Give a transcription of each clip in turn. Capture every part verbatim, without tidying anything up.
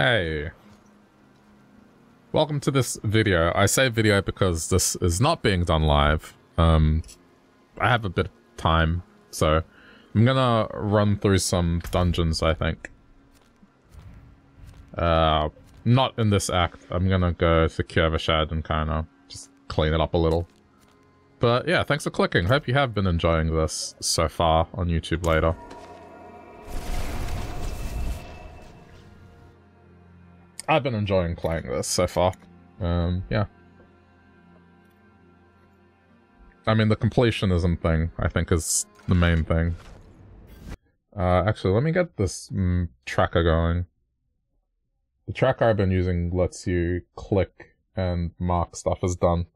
Hey. Welcome to this video. I say video because this is not being done live. Um, I have a bit of time, so I'm gonna run through some dungeons, I think. Uh, not in this act. I'm gonna go to Kyovashad and kind of just clean it up a little. But yeah, thanks for clicking. Hope you have been enjoying this so far on YouTube later. I've been enjoying playing this so far. Um, yeah. I mean, the completionism thing, I think, is the main thing. Uh, actually, let me get this mm, tracker going. The tracker I've been using lets you click and mark stuff as done.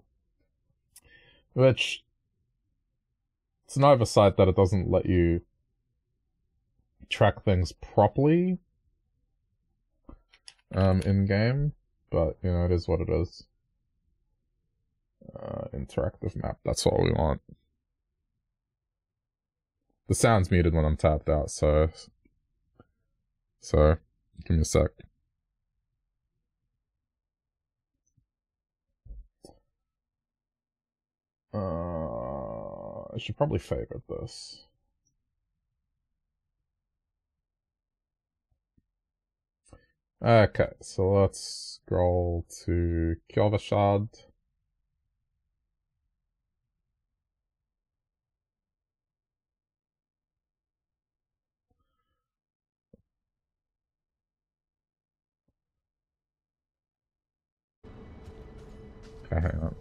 Which, it's an oversight that it doesn't let you track things properly um, in-game, but, you know, it is what it is. Uh, interactive map, that's all we want. The sound's muted when I'm tapped out, so... So, give me a sec. Uh, I should probably favorite this. Okay, so let's scroll to Kyovashad. Okay, hang on.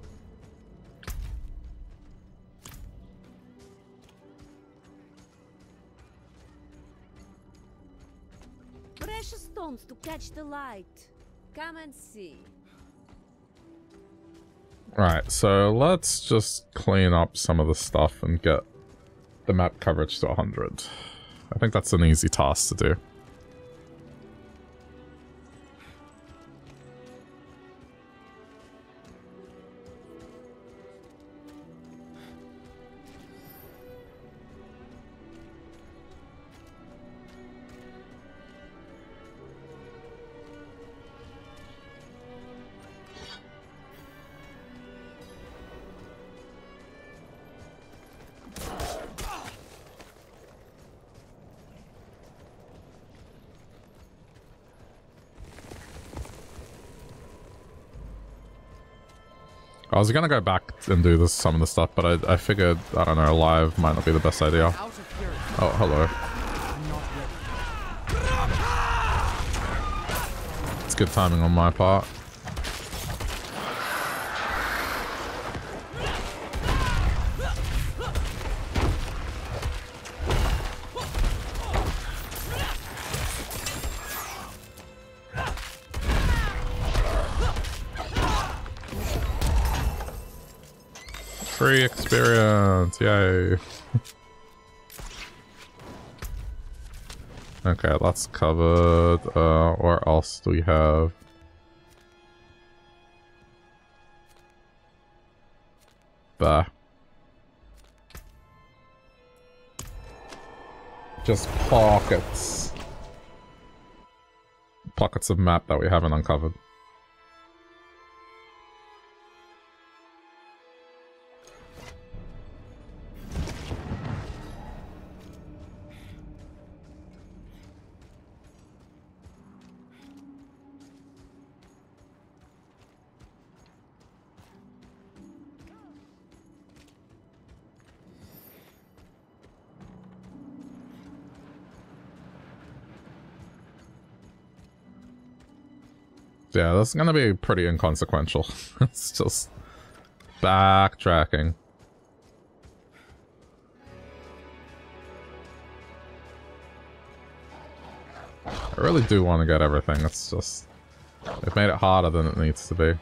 Precious stones to catch the light. Come and see. Right, so let's just clean up some of the stuff and get the map coverage to one hundred. I think that's an easy task to do. I was gonna go back and do this, some of the stuff, but I, I figured, I don't know, live might not be the best idea. Oh, hello. It's good timing on my part. Free experience, yay. Okay, that's covered. Uh, where else do we have? Bah. Just pockets. Pockets of map that we haven't uncovered. Yeah, that's gonna be pretty inconsequential. It's just backtracking. I really do want to get everything. It's just... They've made it harder than it needs to be.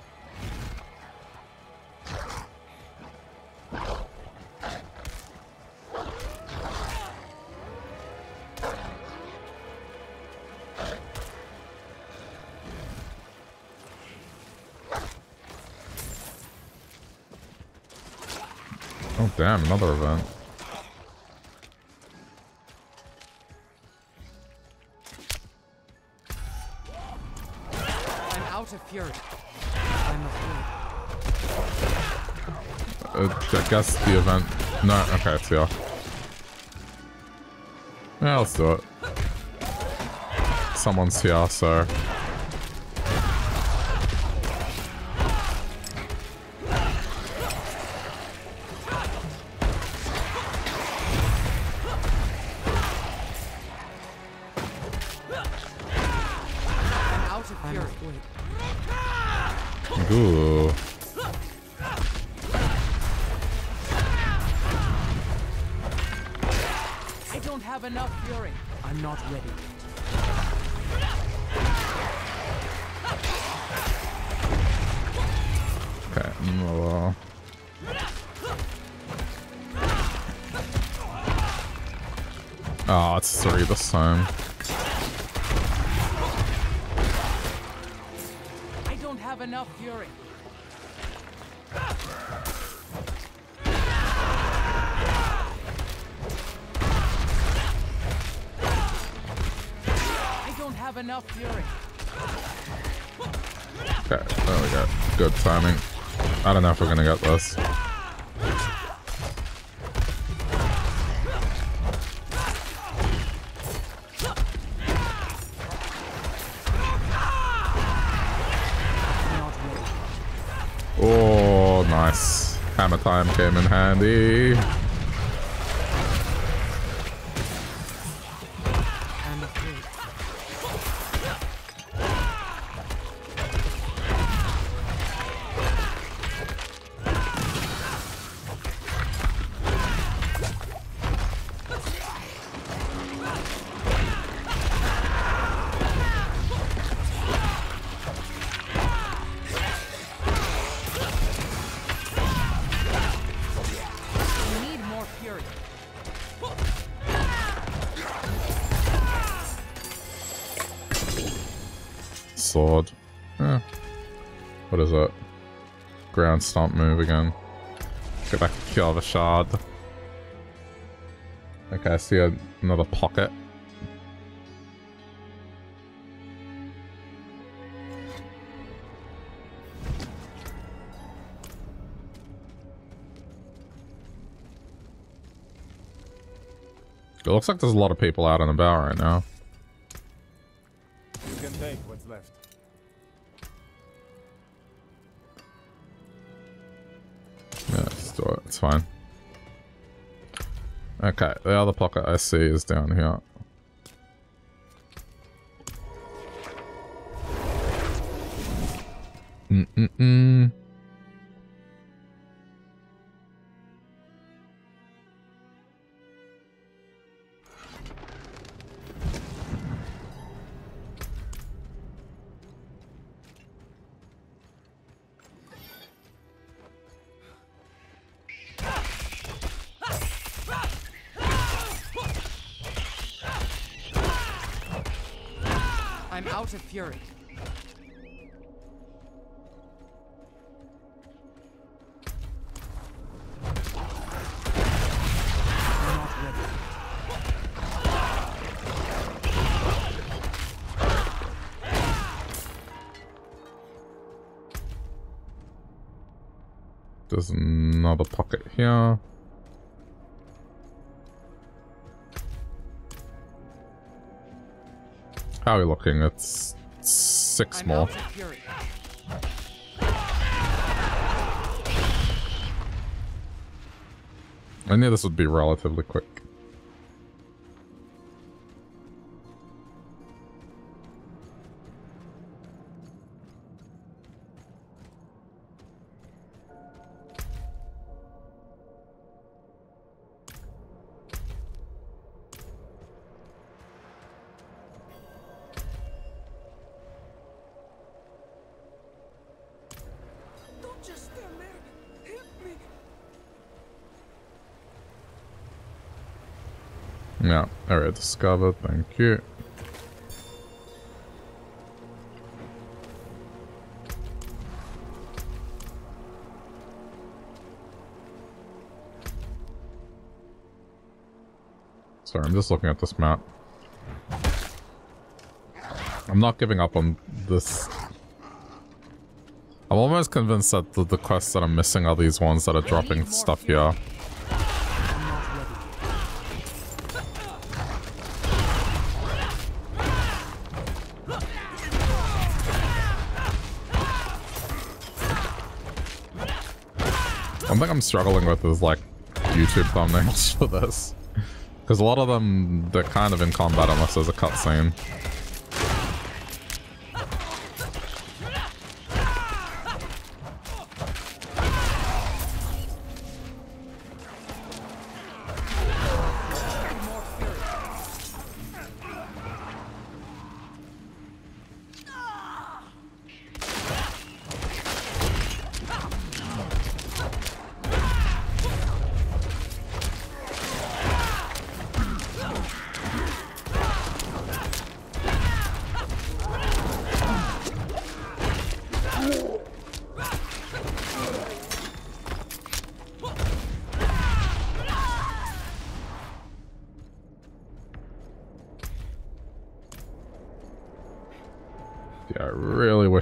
Damn, another event. out of fury. I'm afraid. Uh, I guess the event. No, okay, it's here. Yeah, let's do it. Someone's here, so. Ooh. I don't have enough fury. I'm not ready. Okay, no. Oh, it's three this time. Enough fury. I don't have enough fury. Okay, there we go. Good timing. I don't know if we're gonna get this. Hammer time came in handy. Sword. Eh. What is it? Ground stomp move again. Let's get back to Kyovashad. Okay, I see a, another pocket. It looks like there's a lot of people out and about right now. You can take what's left. Yeah, let's do it. It's fine. Okay, the other pocket I see is down here. Mm-mm-mm. I'm out of fury. There's another pocket here. How are we looking? It's six more. I knew this would be relatively quick. Yeah, area discovered, thank you. Sorry, I'm just looking at this map. I'm not giving up on this I'm almost convinced that the, the quests that I'm missing are these ones that are dropping stuff here. One thing I'm struggling with is like YouTube thumbnails for this. Because a lot of them, they're kind of in combat unless there's a cutscene.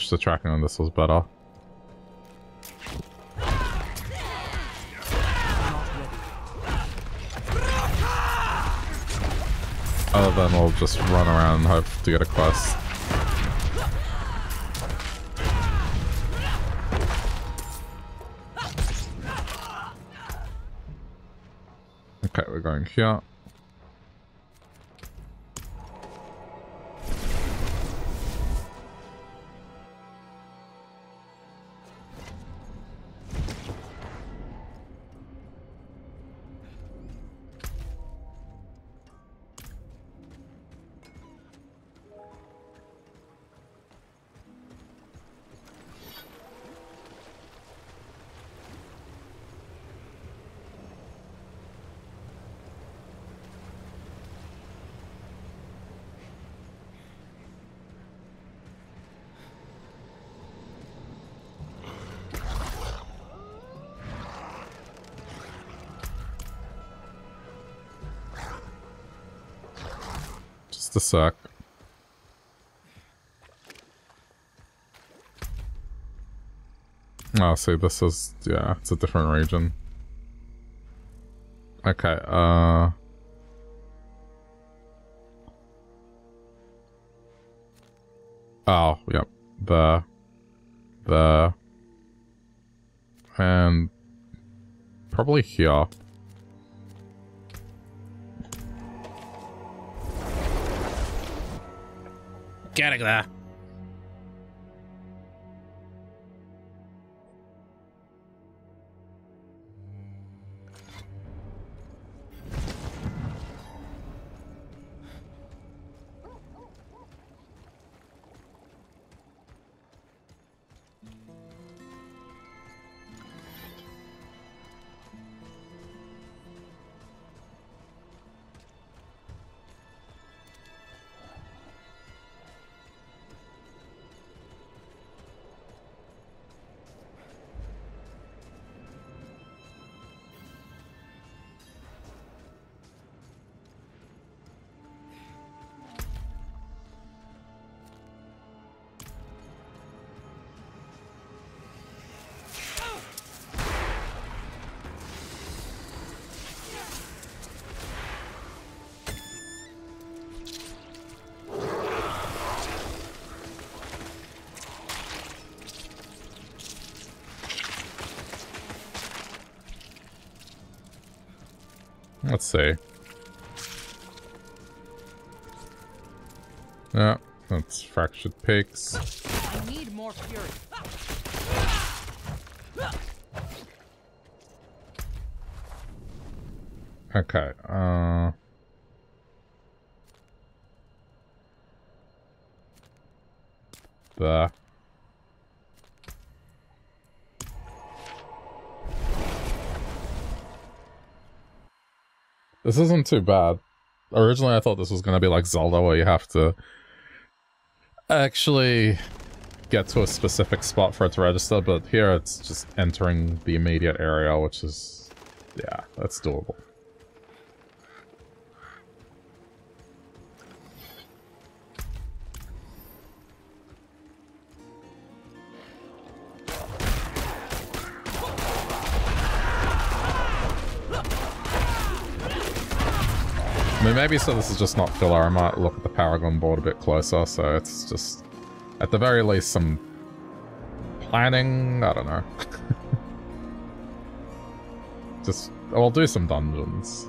The tracking on this was better. Other than we'll just run around and hope to get a quest. Okay, we're going here. A sec. Oh, see, this is, yeah, it's a different region. Okay, uh... oh, yep. There. There. And... probably here. Get it there. Let's see. Yeah, that's Fractured Peaks. I need more fury. Okay, uh... there. This isn't too bad. Originally, I thought this was going to be like Zelda, where you have to actually get to a specific spot for it to register, but here it's just entering the immediate area, which is... yeah, that's doable. maybe so this is just not filler. I might look at the Paragon board a bit closer, so it's just, at the very least, some planning, I don't know. Just, I'll do some dungeons.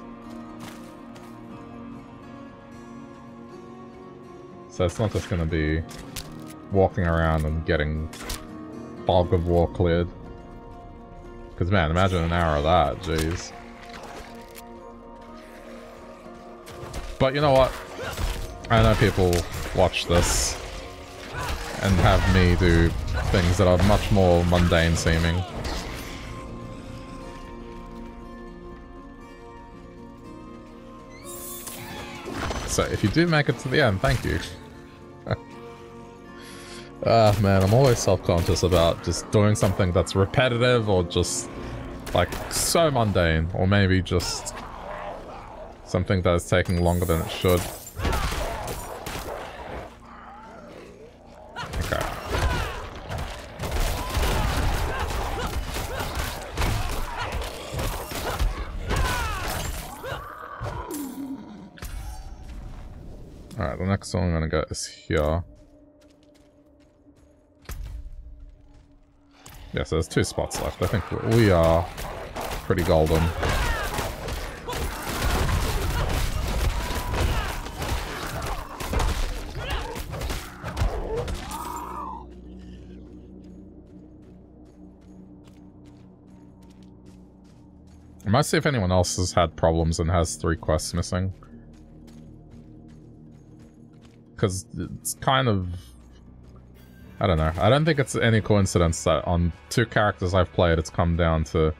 So it's not just going to be walking around and getting Fog of War cleared. Because man, imagine an hour of that, jeez. But you know what? I know people watch this and have me do things that are much more mundane seeming. So if you do make it to the end, thank you. Ah, uh, man, I'm always self-conscious about just doing something that's repetitive or just, like, so mundane. Or maybe just something that is taking longer than it should. Okay. Alright, the next one I'm gonna go is here. Yeah, so there's two spots left. I think we are pretty golden. I might see if anyone else has had problems and has three quests missing. Because it's kind of... I don't know. I don't think it's any coincidence that on two characters I've played, it's come down to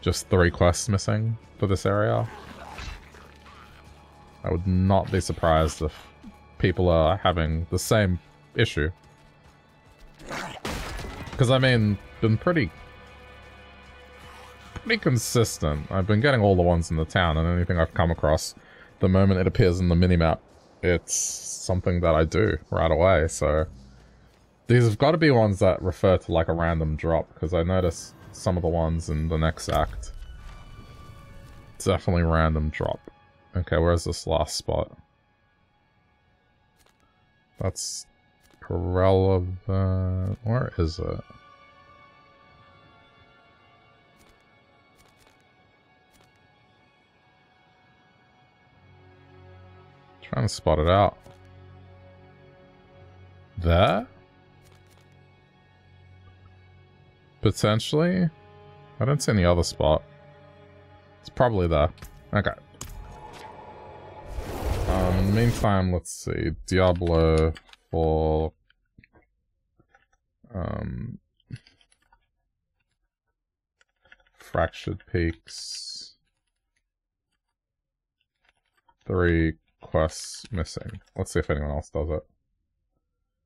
just three quests missing for this area. I would not be surprised if people are having the same issue. Because, I mean, been pretty... pretty consistent. I've been getting all the ones in the town, and anything I've come across, the moment it appears in the minimap, it's something that I do right away, so... These have got to be ones that refer to like a random drop, because I notice some of the ones in the next act. Definitely random drop. Okay, where's this last spot? That's irrelevant. Where is it? Trying to spot it out. There? Potentially? I don't see any other spot. It's probably there. Okay. Um, in the meantime, let's see. Diablo four... Um... Fractured Peaks... Three quests missing. Let's see if anyone else does it.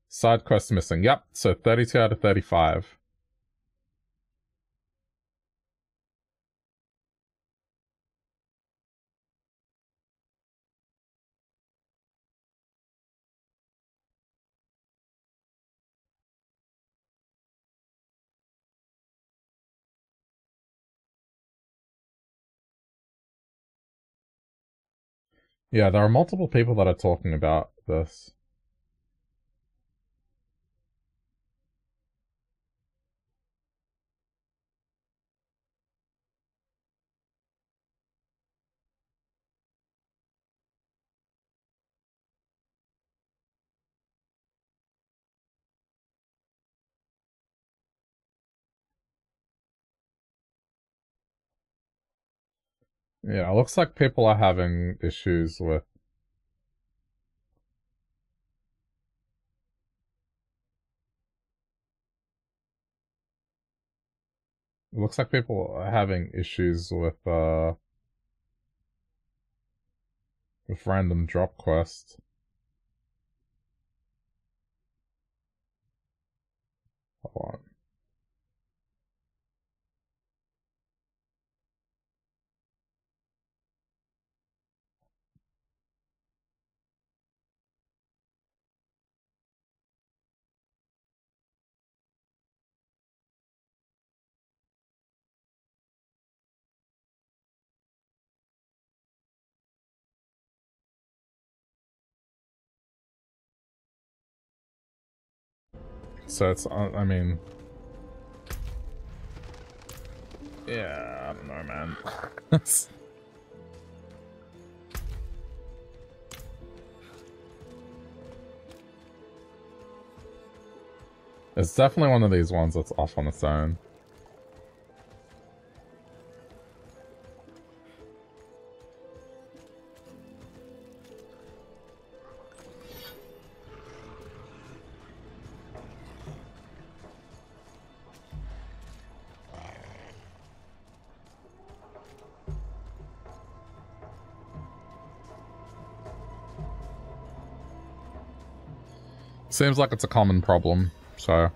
Side quests missing. Yep, so thirty-two out of thirty-five. Yeah, there are multiple people that are talking about this. Yeah, it looks like people are having issues with... It looks like people are having issues with, uh... with random drop quests. Hold on. So it's, I mean... Yeah, I don't know, man. It's definitely one of these ones that's off on its own. Seems like it's a common problem, so...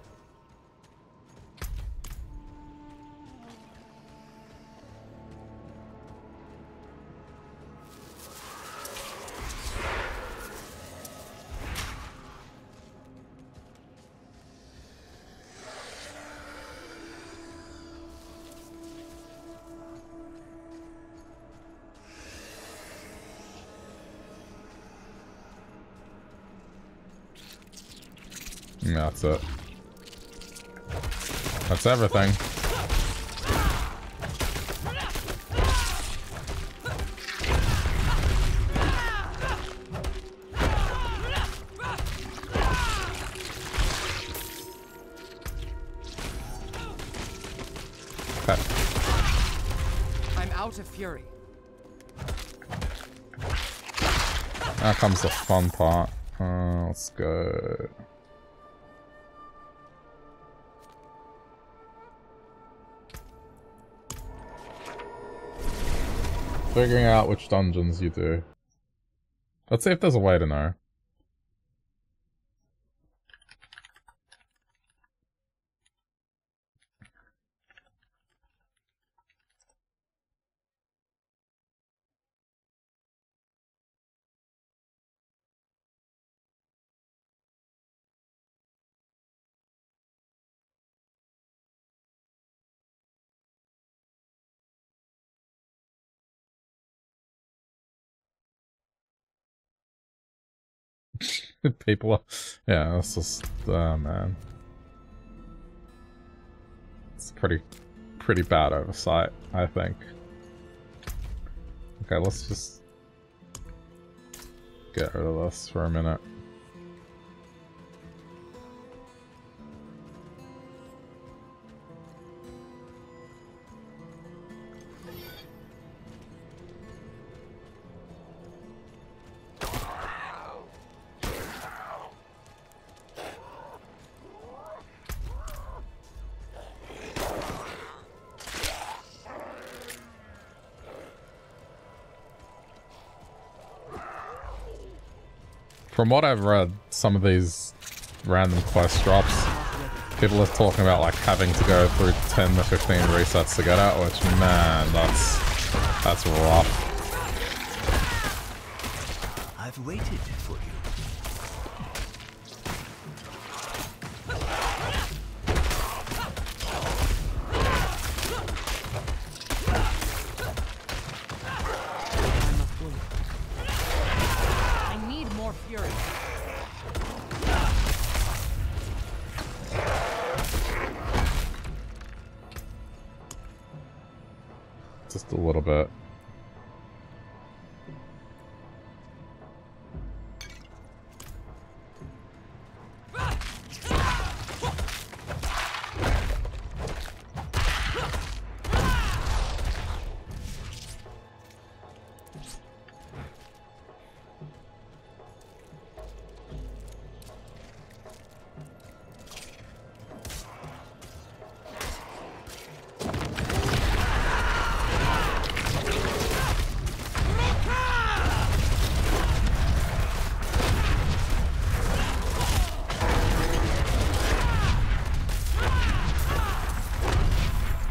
That's it. That's everything. I'm out of fury. Now comes the fun part. Uh, let's go. Figuring out which dungeons you do. Let's see if there's a way to know. People are... Yeah, that's just... Oh, man. It's pretty... Pretty bad oversight, I think. Okay, let's just... Get rid of this for a minute. From what I've read, some of these random quest drops, people are talking about like having to go through ten to fifteen resets to get out, which, man, that's that's rough. I've waited for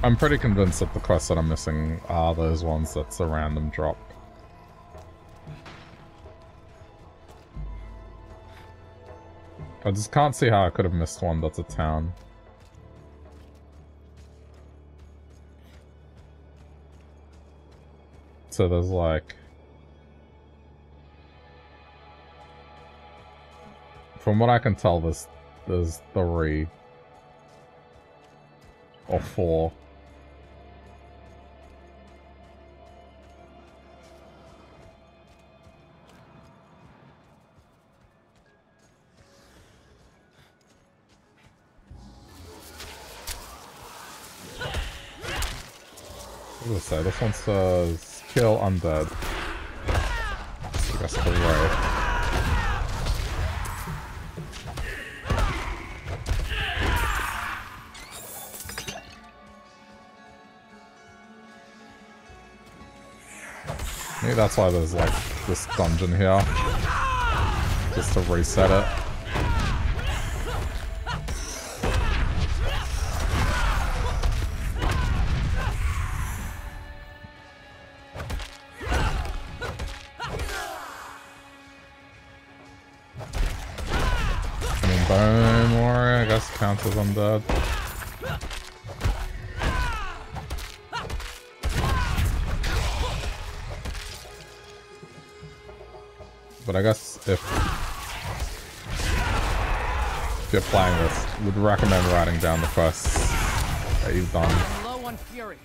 I'm pretty convinced that the quests that I'm missing are those ones that's a random drop. I just can't see how I could have missed one that's a town. So there's like... From what I can tell, there's there's three. Or four. So this one says kill undead. So I guess the way. Maybe that's why there's like this dungeon here. Just to reset it. Because I'm dead. But I guess if, if you're playing this, I would recommend writing down the quests that you've done. Low on fury.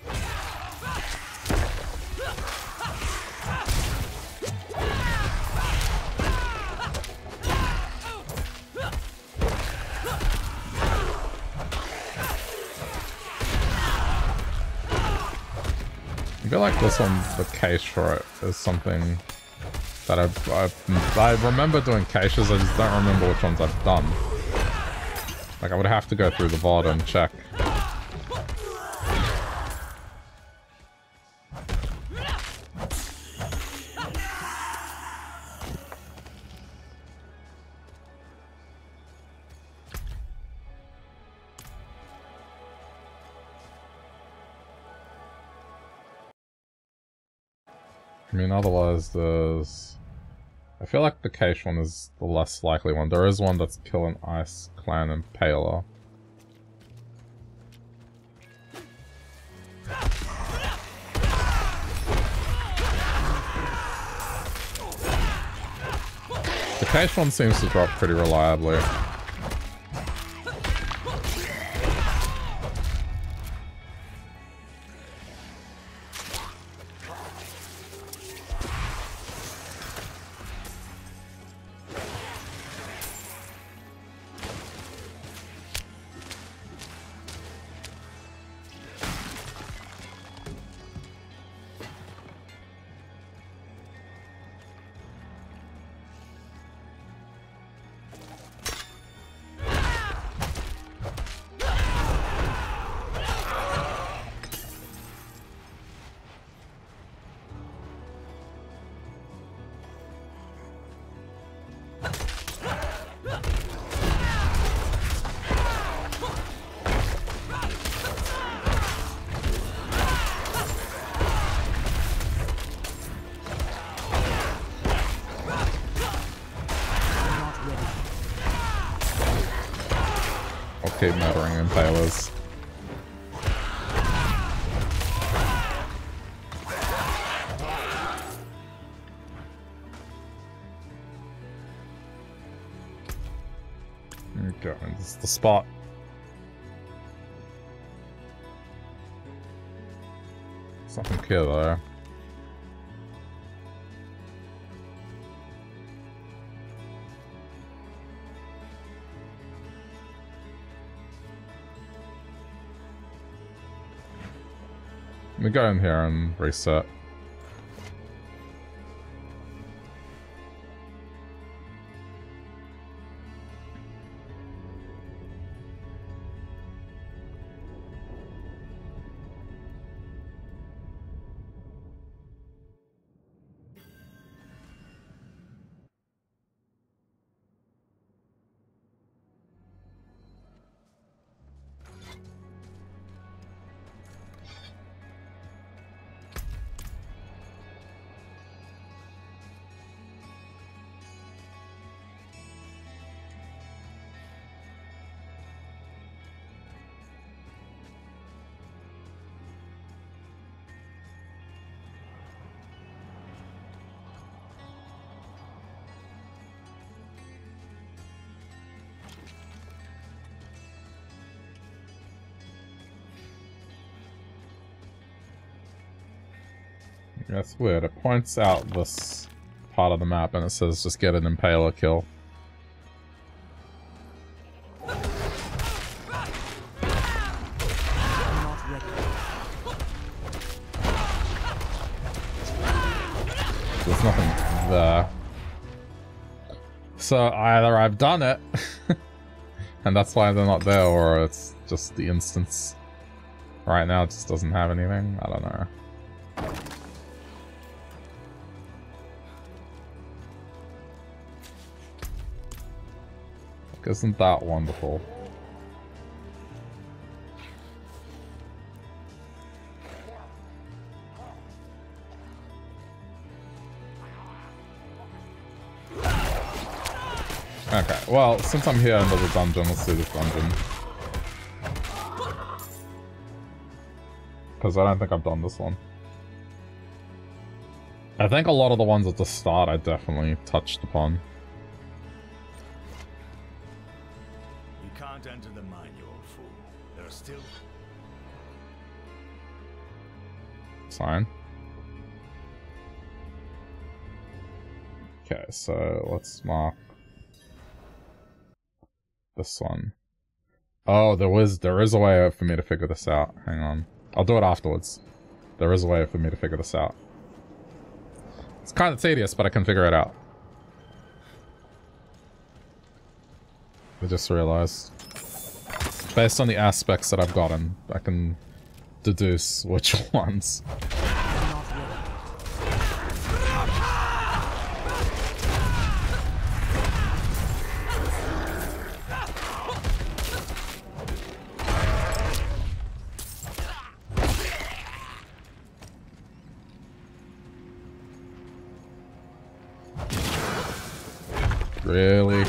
I feel like this one, the cache for it is something that I've, I've, I remember doing caches, I just don't remember which ones I've done. Like I would have to go through the V O D and check. I mean, otherwise there's... I feel like the cache one is the less likely one. There is one that's kill an Ice Clan Impaler. The cache one seems to drop pretty reliably. Keep murdering impalers. Okay, this is the spot. Something here though. We go in here and reset. That's weird. It points out this part of the map and it says just get an Impaler kill. There's nothing there. So either I've done it, and that's why they're not there, or it's just the instance right now just doesn't have anything. I don't know. Isn't that wonderful? Okay, well, since I'm here under the dungeon, let's do this dungeon. Because I don't think I've done this one. I think a lot of the ones at the start I definitely touched upon. Enter the mine, you old fool. There are still sign. Okay, so let's mark this one. Oh, there was there is a way for me to figure this out. Hang on, I'll do it afterwards. There is a way for me to figure this out. It's kind of tedious, but I can figure it out. I just realized. Based on the aspects that I've gotten, I can deduce which ones. Really?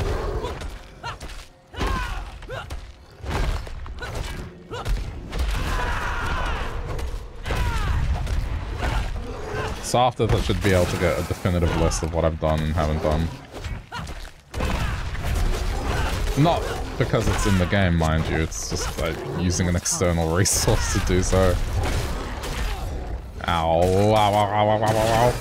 After that, should be able to get a definitive list of what I've done and haven't done. Not because it's in the game, mind you, it's just like using an external resource to do so. Ow, ow, ow, ow, ow, ow, ow, ow.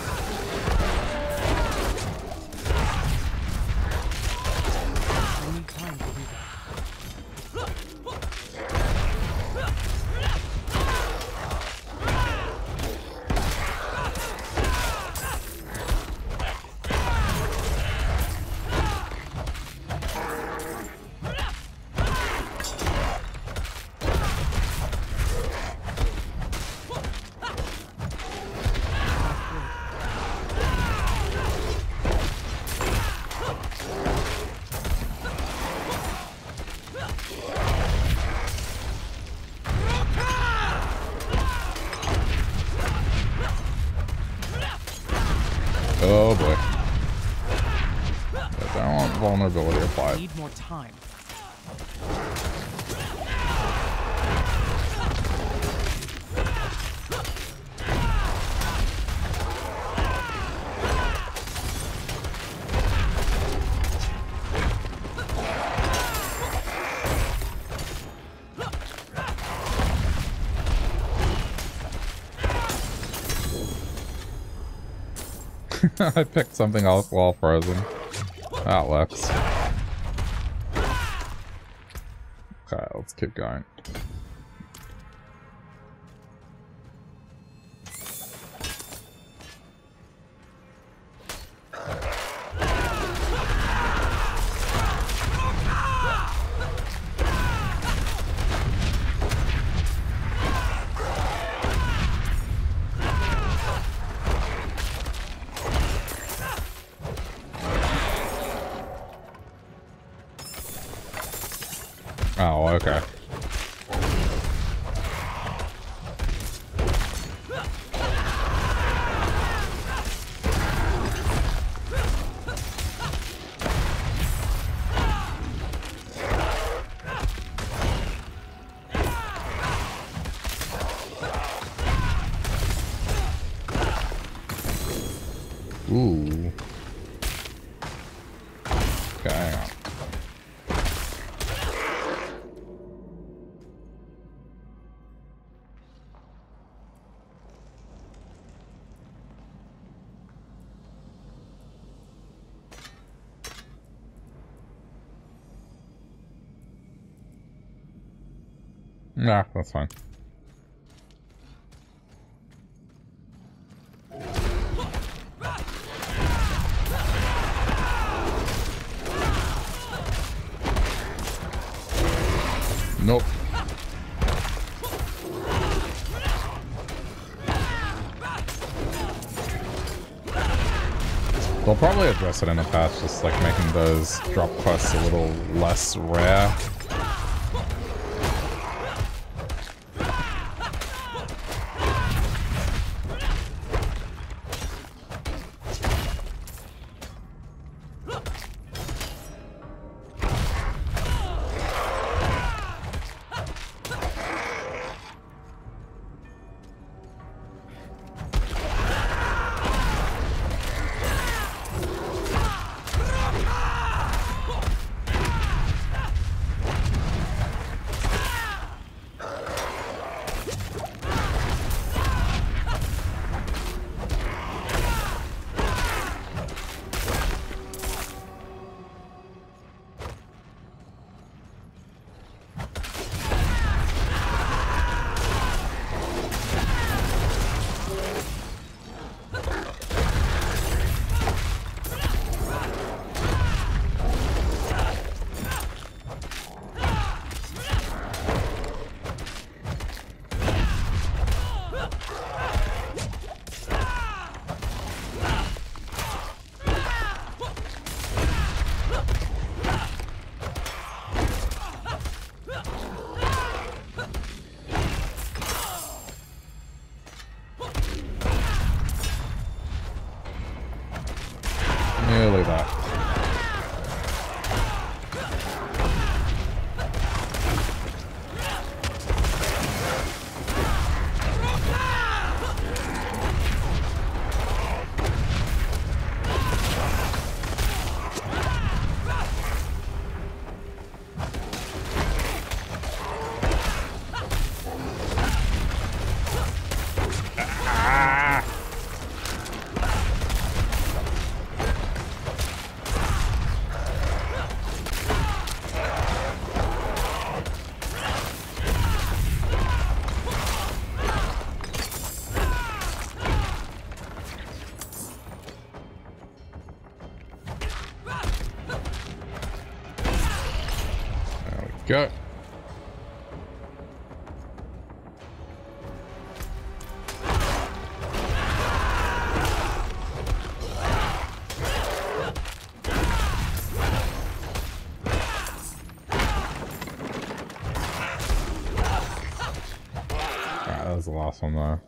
I picked something else while frozen. That works. Okay, let's keep going. Nah, that's fine. Nope. They'll probably address it in a patch, just like making those drop quests a little less rare. Go. Alright, that was the last one though.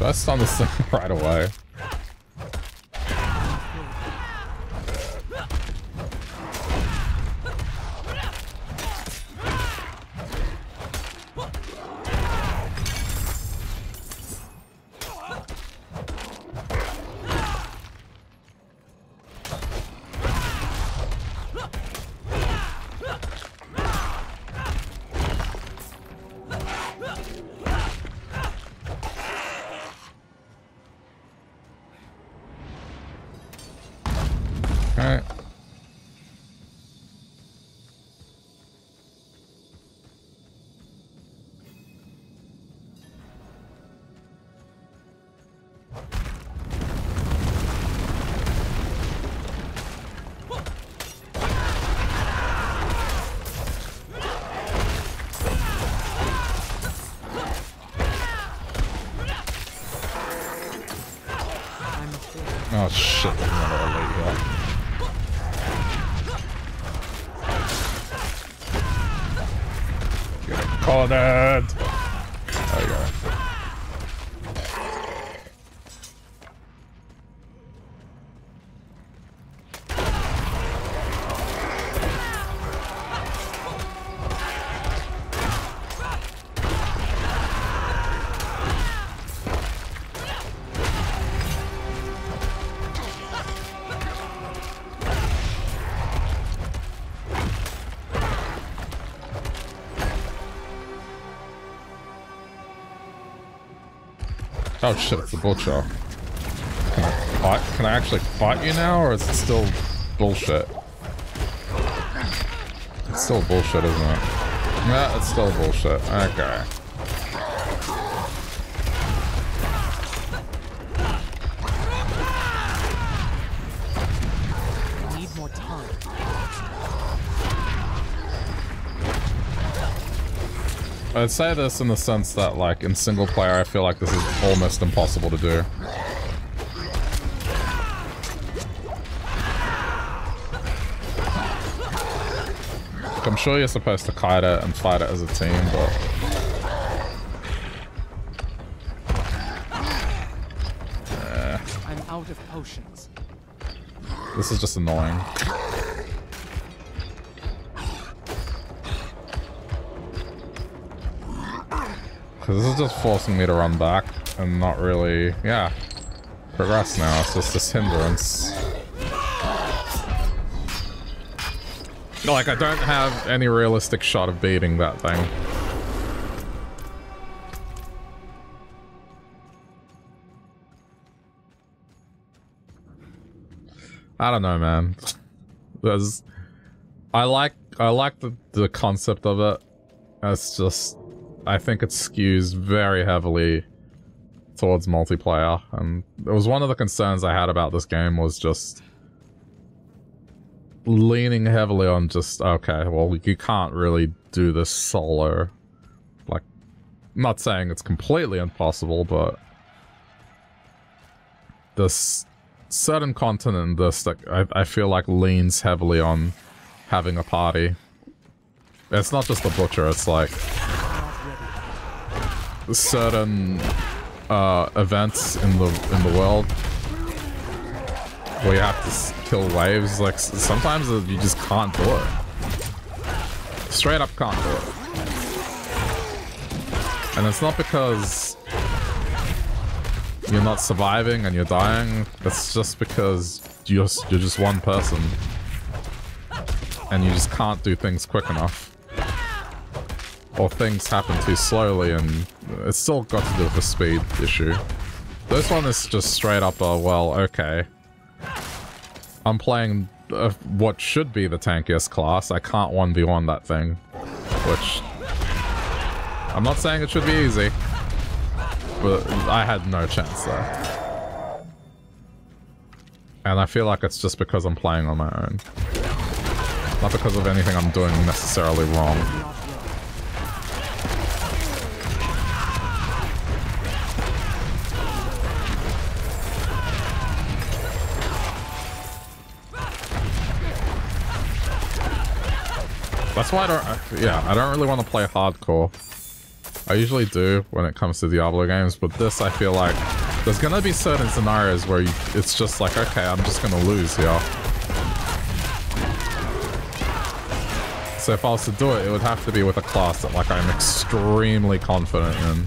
I stun this thing right away. Cornered! There you go. Oh shit, it's a butcher. fight? Can I actually fight you now, or is it still bullshit? It's still bullshit, isn't it? Yeah, it's still bullshit. Okay. I'd say this in the sense that, like, in single player, I feel like this is almost impossible to do. I'm sure you're supposed to kite it and fight it as a team, but... Uh, I'm out of potions. This is just annoying. This is just forcing me to run back and not really, yeah, progress now. It's just this hindrance. Like, I don't have any realistic shot of beating that thing. I don't know, man. There's, I like, I like the, the concept of it. It's just... I think it skews very heavily towards multiplayer, and it was one of the concerns I had about this game was just leaning heavily on just, okay, well, you can't really do this solo. Like, I'm not saying it's completely impossible, but there's certain content in this that I, I feel like leans heavily on having a party. It's not just the butcher, it's like... certain uh, events in the in the world where you have to s kill waves. Like, sometimes you just can't do it. Straight up can't do it. And it's not because you're not surviving and you're dying. It's just because you're you're just one person, and you just can't do things quick enough. Or things happen too slowly, and it's still got to do with a speed issue. This one is just straight up a, well, okay. I'm playing uh, what should be the tankiest class. I can't one v one that thing. Which... I'm not saying it should be easy. But I had no chance there. And I feel like it's just because I'm playing on my own. Not because of anything I'm doing necessarily wrong. That's why I don't, yeah, I don't really want to play hardcore. I usually do when it comes to Diablo games, but this, I feel like there's going to be certain scenarios where you, it's just like, okay, I'm just going to lose here. So if I was to do it, it would have to be with a class that, like, I'm extremely confident in.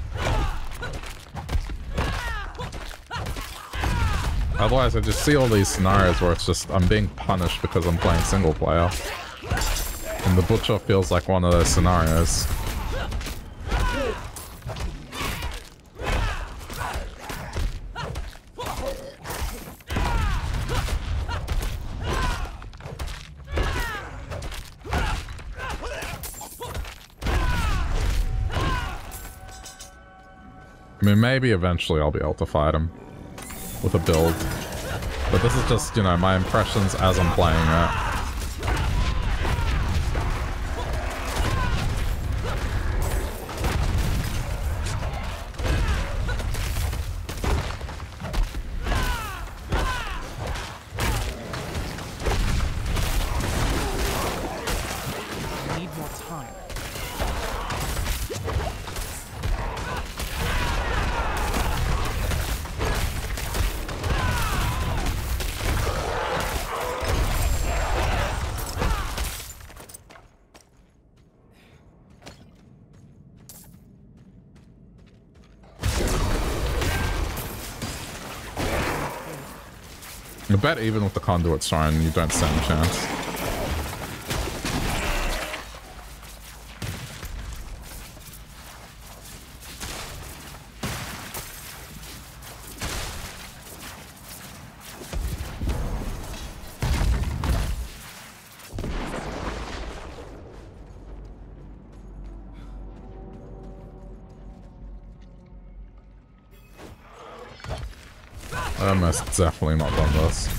Otherwise, I just see all these scenarios where it's just, I'm being punished because I'm playing single player. And the butcher feels like one of those scenarios. I mean, maybe eventually I'll be able to fight him with a build. But this is just, you know, my impressions as I'm playing it. I bet even with the conduit sign, you don't stand a chance. I must definitely not done this.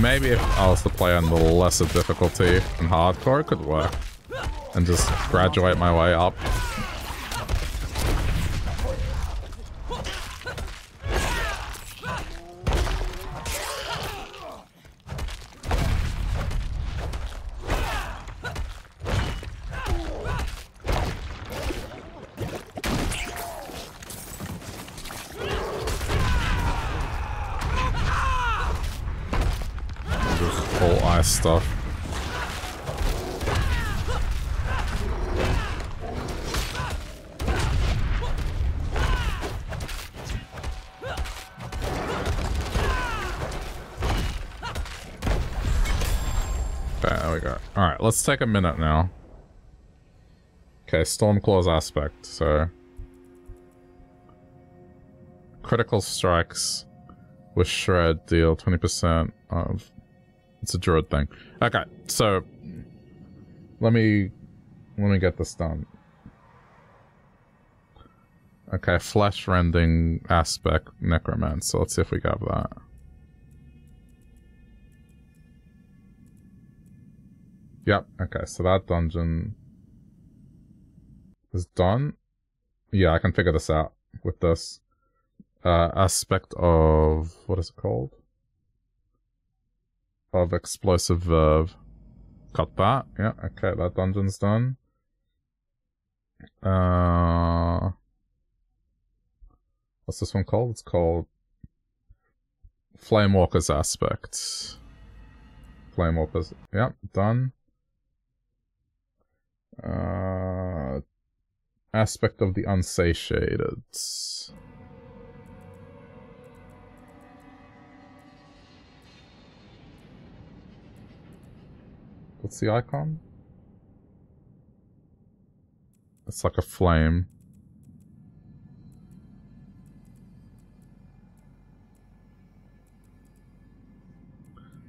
Maybe if I was to play on the lesser difficulty and hardcore, it could work. And just graduate my way up. Stuff. There we go. Alright, let's take a minute now. Okay, Stormclaws aspect, so... Critical strikes with shred deal twenty percent of... It's a druid thing. Okay, so let me let me get this done. Okay, flesh rending aspect necromancer. So let's see if we got that. Yep. Okay, so that dungeon is done. Yeah, I can figure this out with this uh, aspect of what is it called? Of Explosive Verve. Got that. Yeah, okay, that dungeon's done. Uh, what's this one called? It's called Flamewalker's Aspect. Flamewalker's... Yeah, done. Uh, Aspect of the Unsatiated. What's the icon? It's like a flame.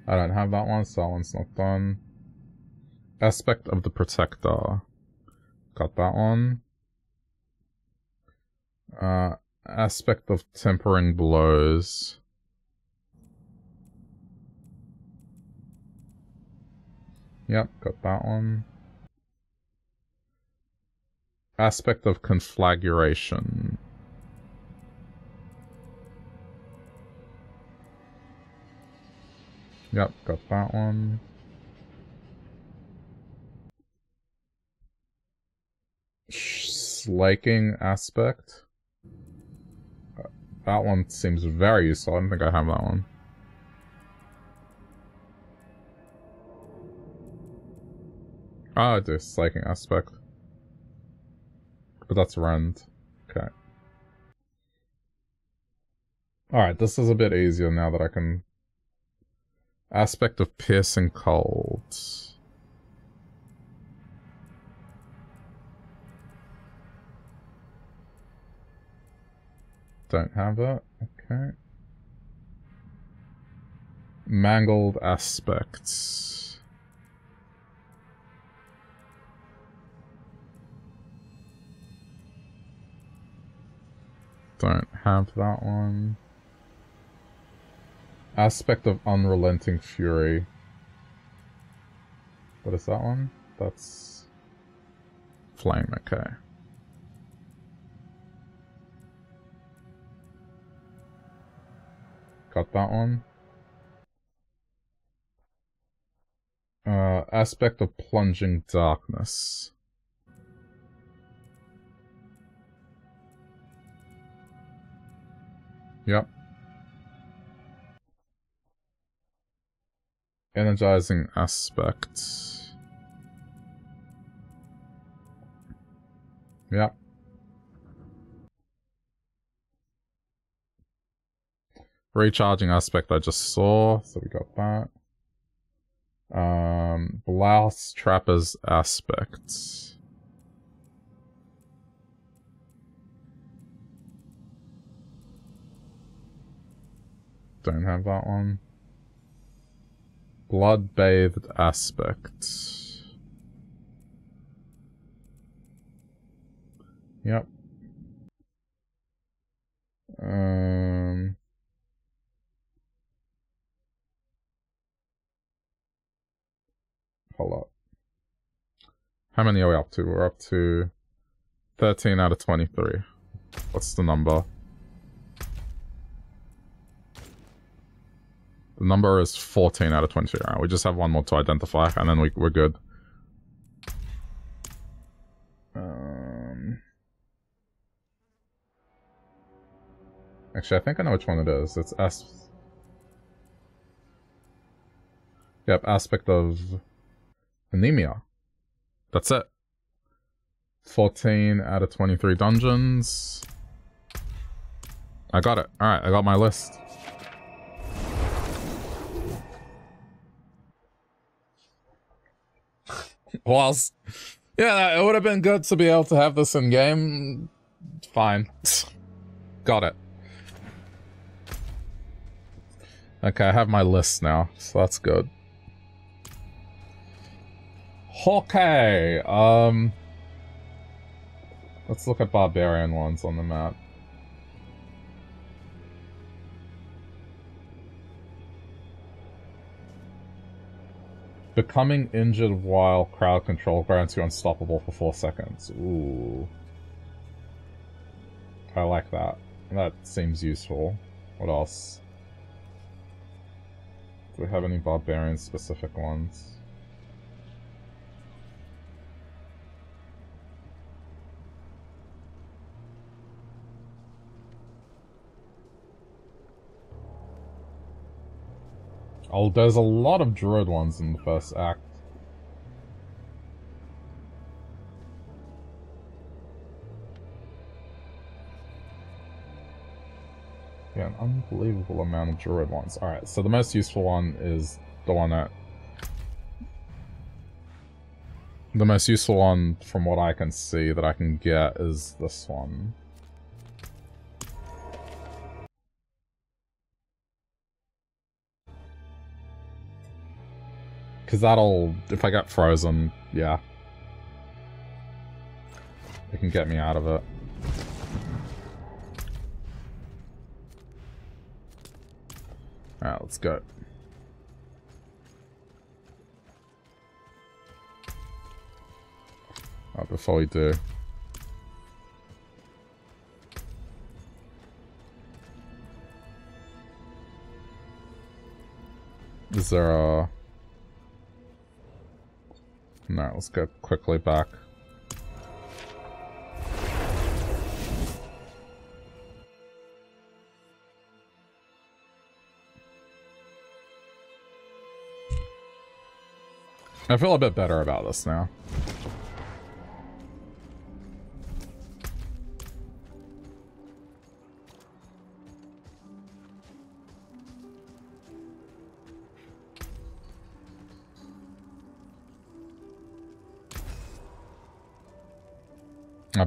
I don't have that one, so that one's not done. Aspect of the Protector. Got that one. Uh, aspect of tempering blows. Yep, got that one. Aspect of conflagration. Yep, got that one. Slaking aspect. That one seems very useful. I don't think I have that one. Ah, I do. Slaking aspect. But that's rend. Okay. Alright, this is a bit easier now that I can... Aspect of piercing cold. Don't have it. Okay. Mangled aspects. Don't have that one. Aspect of Unrelenting Fury. What is that one? That's... Flame, okay. Got that one. Uh, aspect of plunging darkness. Yep. Energizing aspect. Yeah. Recharging aspect I just saw, so we got that. Um, Blast Trappers aspect. Don't have that one. Blood bathed aspect. Yep. Um. Hold up. How many are we up to? We're up to thirteen out of twenty-three. What's the number? The number is fourteen out of twenty-three. All right, we just have one more to identify, and then we, we're good. Um, actually, I think I know which one it is. It's as. Yep, aspect of anemia. That's it. fourteen out of twenty-three dungeons. I got it. All right, I got my list. Whilst, yeah, it would have been good to be able to have this in game. Fine. Got it. Okay, I have my list now, so that's good. Okay, um... let's look at barbarian ones on the map. Becoming injured while crowd control grants you unstoppable for four seconds. Ooh. I like that. That seems useful. What else? Do we have any barbarian specific ones? Oh, there's a lot of druid ones in the first act. Yeah, an unbelievable amount of druid ones. Alright, so the most useful one is the one that... The most useful one, from what I can see, that I can get is this one. Because that'll, if I get frozen, yeah. It can get me out of it. Alright, let's go. Alright, before we do... Is there a... No, let's go quickly back. I feel a bit better about this now.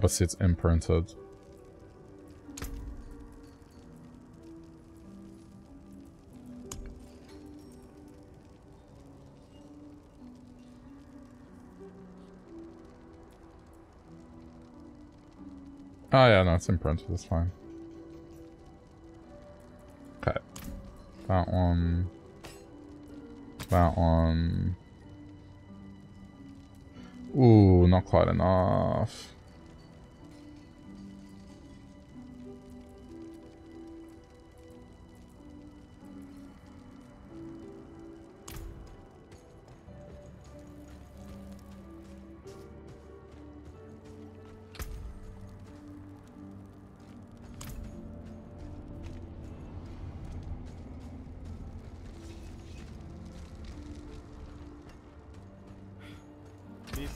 But it's imprinted. Oh yeah, no, it's imprinted, it's fine. Okay. That one. That one. Ooh, not quite enough.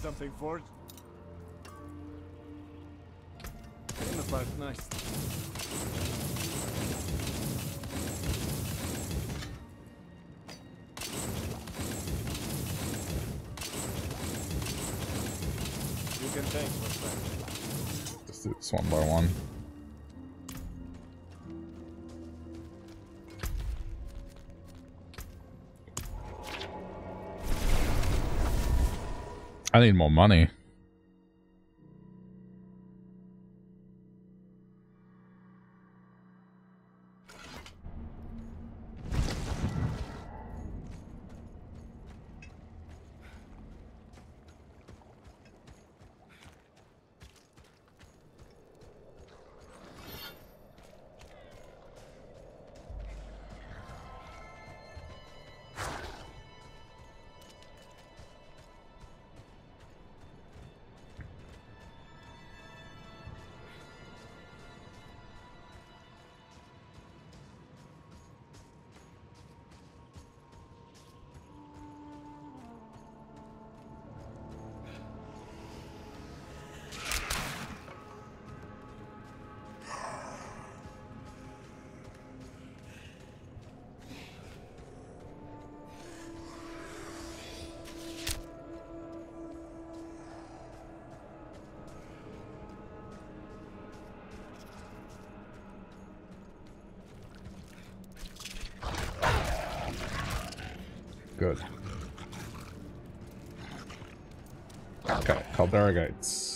something for it. In the fight, nice. You can take what's left. Just do this one by one. I need more money. Good. Okay, Calderigates.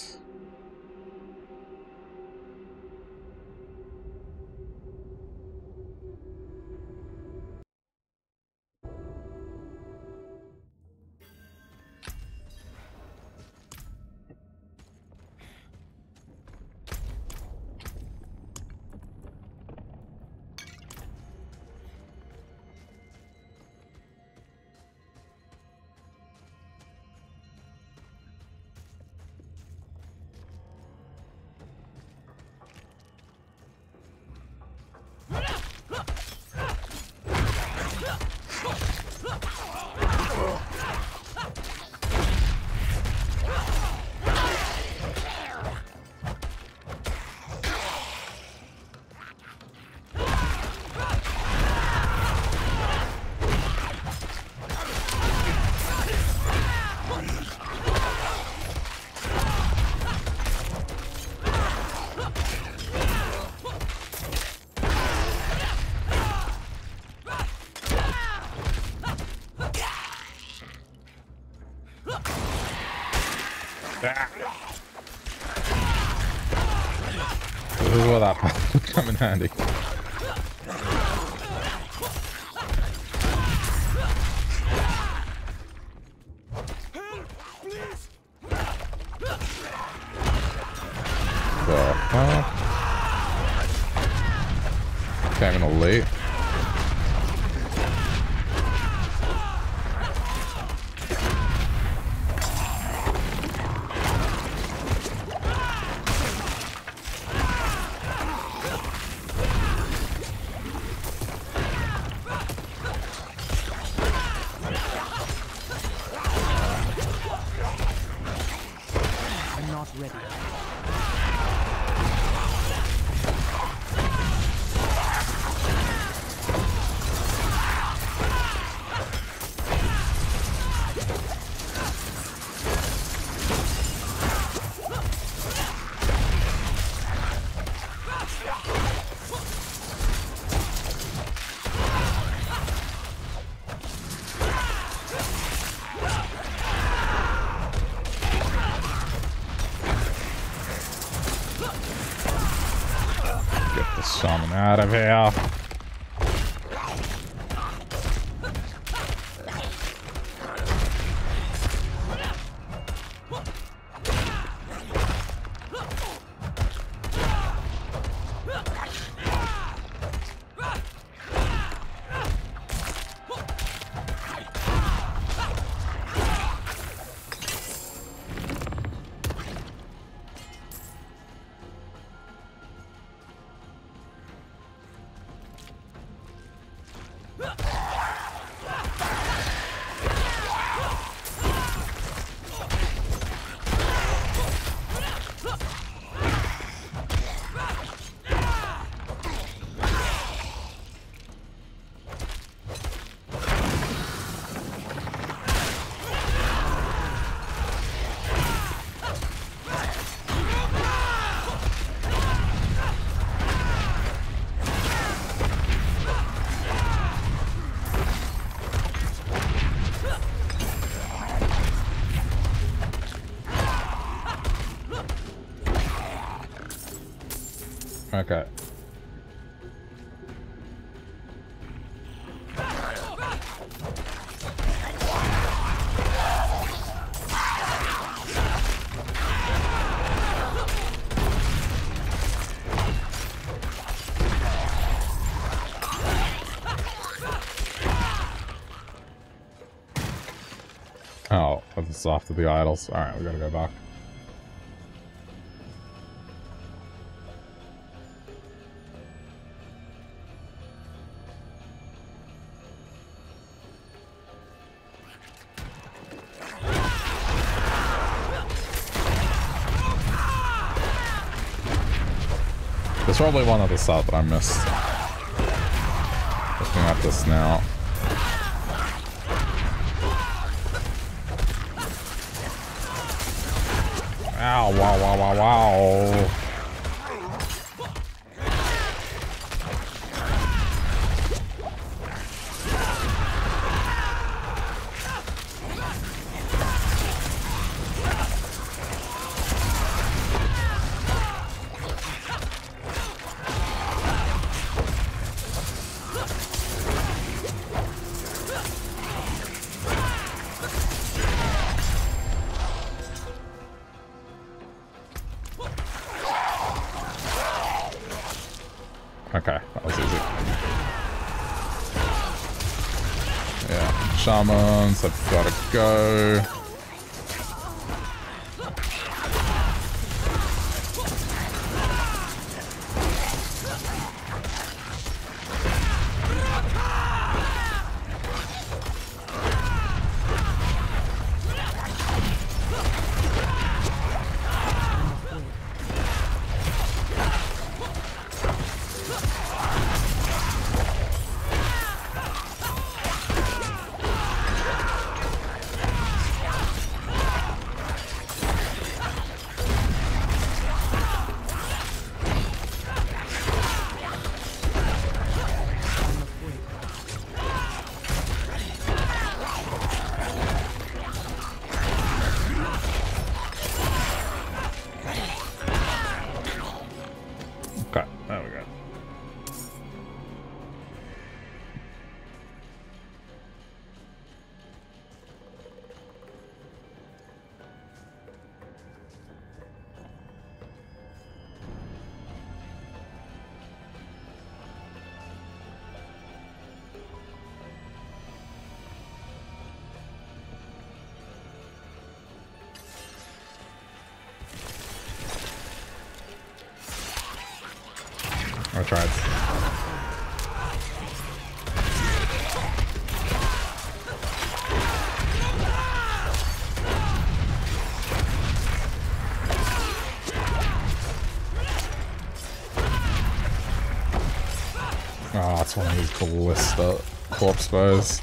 Come in handy. Out of here. Okay. Oh, that's off to the idols. Alright, we gotta go back. There's probably one other side that I missed. Looking at this now. Ow, wow, wow, wow, wow. Shamans, I've got to go. I tried. Ah, oh, that's one of these ballista corpse bows.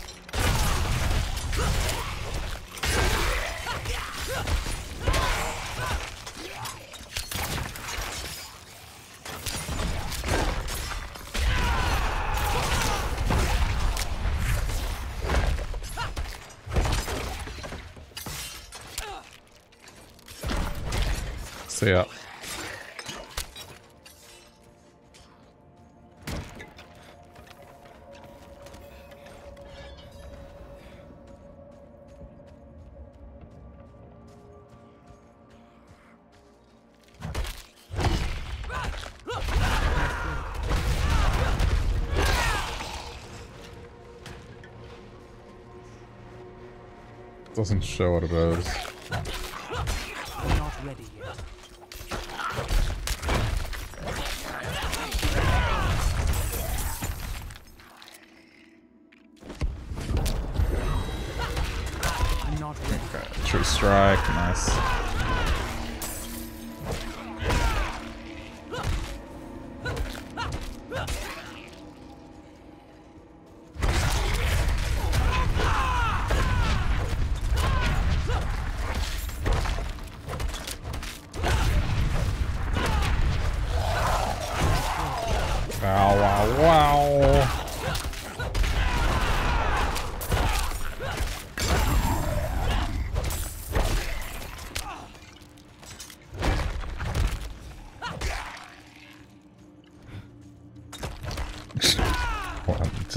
Yeah. Doesn't show what it is. Not ready yet. True strike, nice.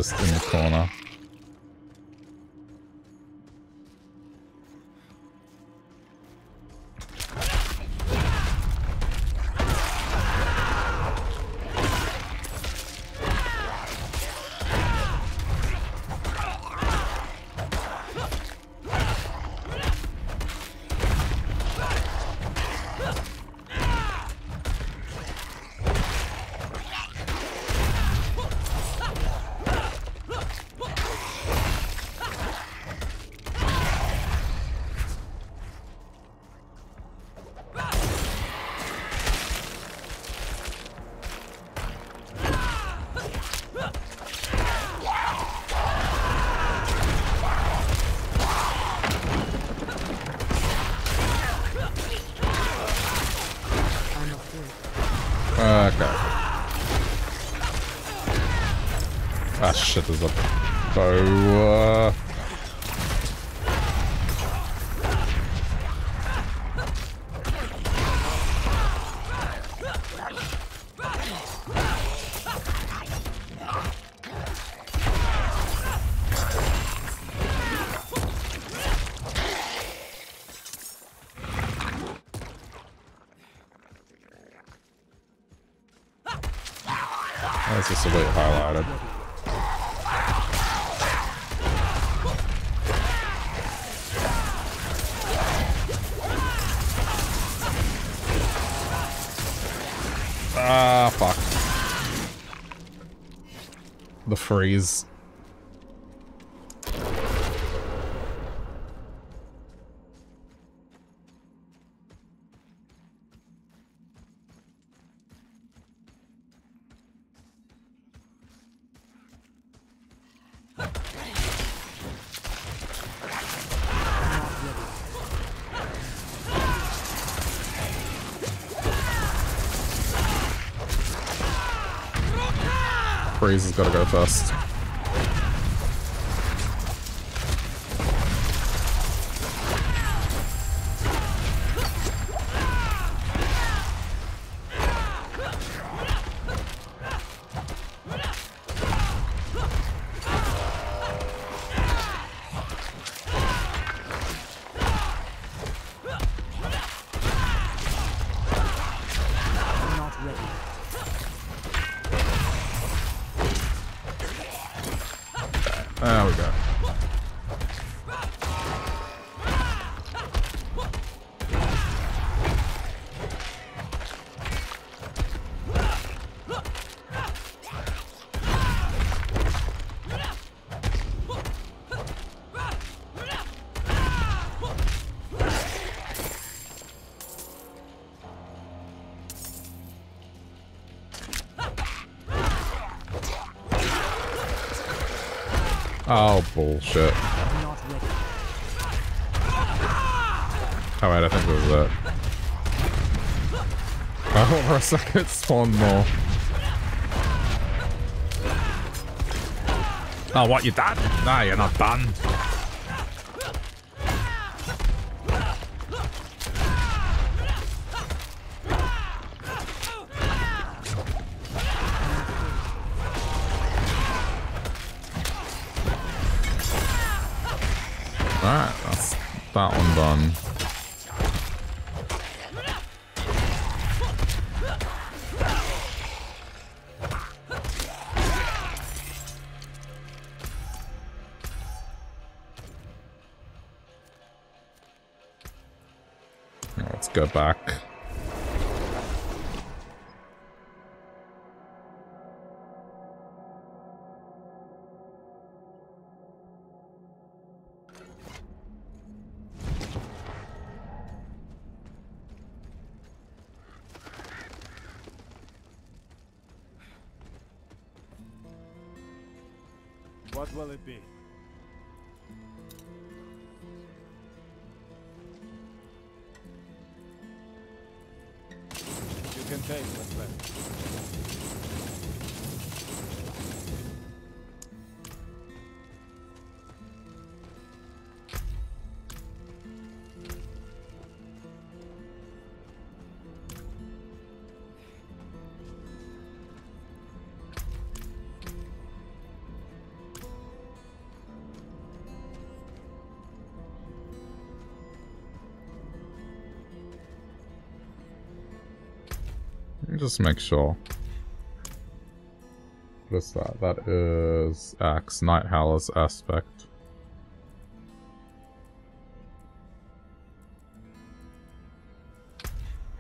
just in the corner. Shit, there's a boa. That's just a bit highlighted. Ah, fuck. The freeze. Freeze has got to go first. Oh, bullshit. Alright, I think this is it. I thought for a second it spawned more. Oh, what, you done? No, you're not done. That one done. Now let's go back. just make sure. What is that? That is Axe, Night Howler's aspect.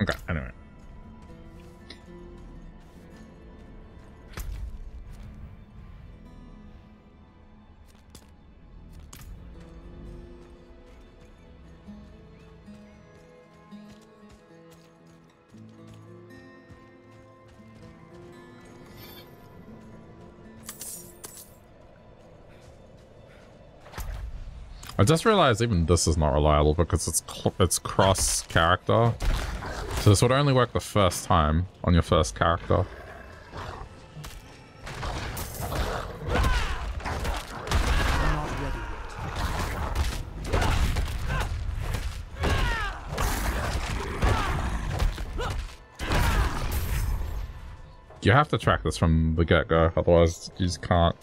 Okay, anyway. I just realized even this is not reliable because it's cl it's cross character. So this would only work the first time on your first character. You have to track this from the get-go, otherwise you just can't.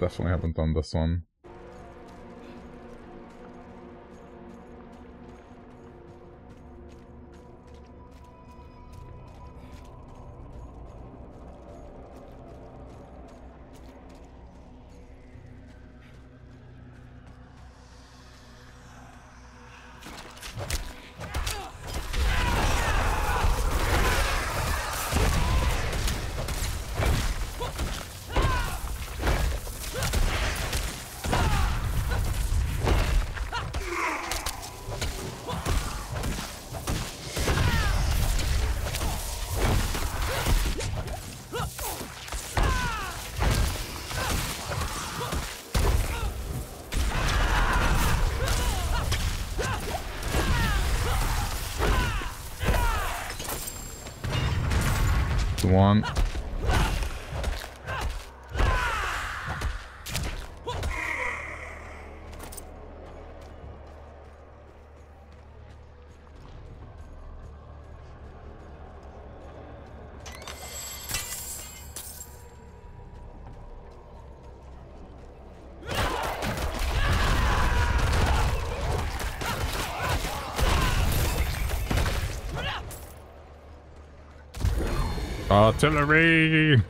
Definitely haven't done this one. One. Artillery!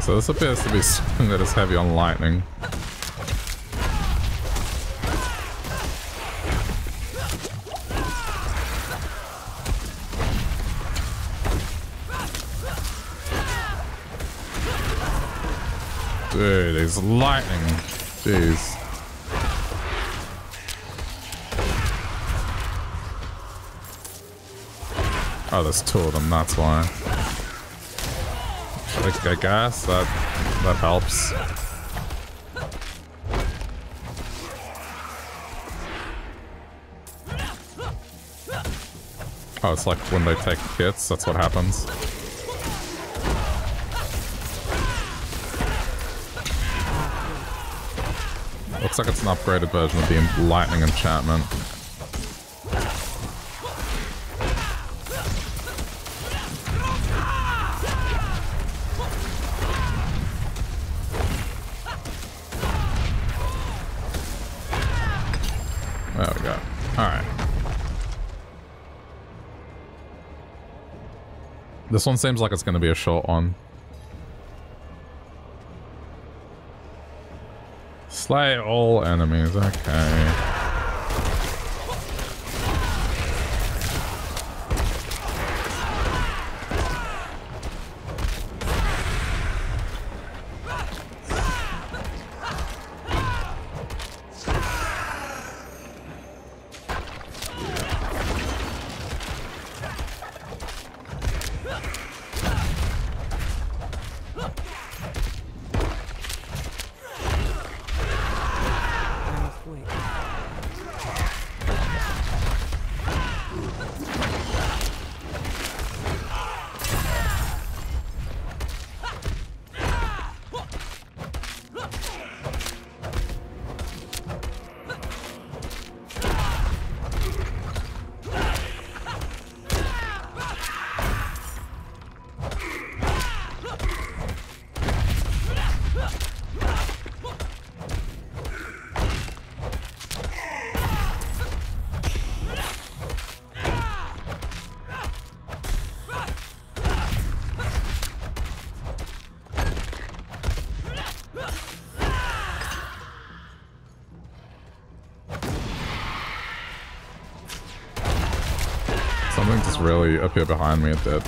So this appears to be something that is heavy on lightning. Dude, it's lightning. Jeez. Oh, there's two of them, that's why. I guess that that helps. Oh, it's like when they take hits, that's what happens. Looks like it's an upgraded version of the lightning enchantment. This one seems like it's going to be a short one. Slay all enemies, okay. Really appear behind me at that.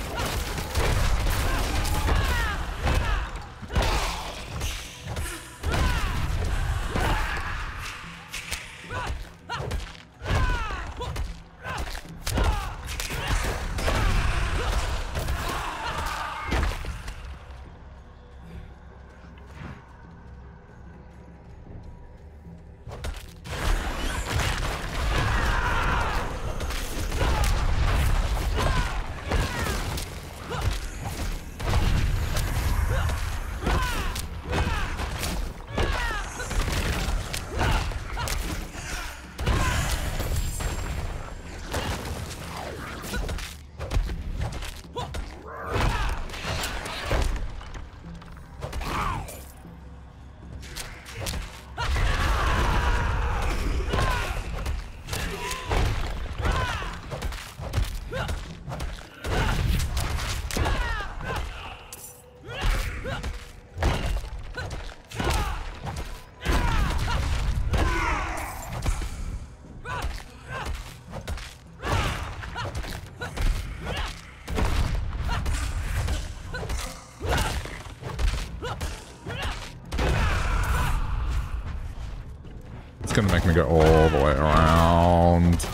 Go all the way around.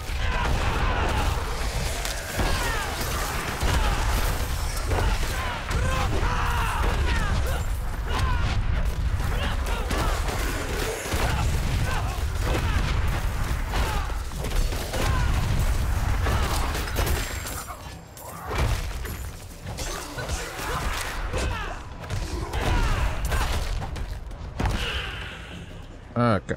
Okay.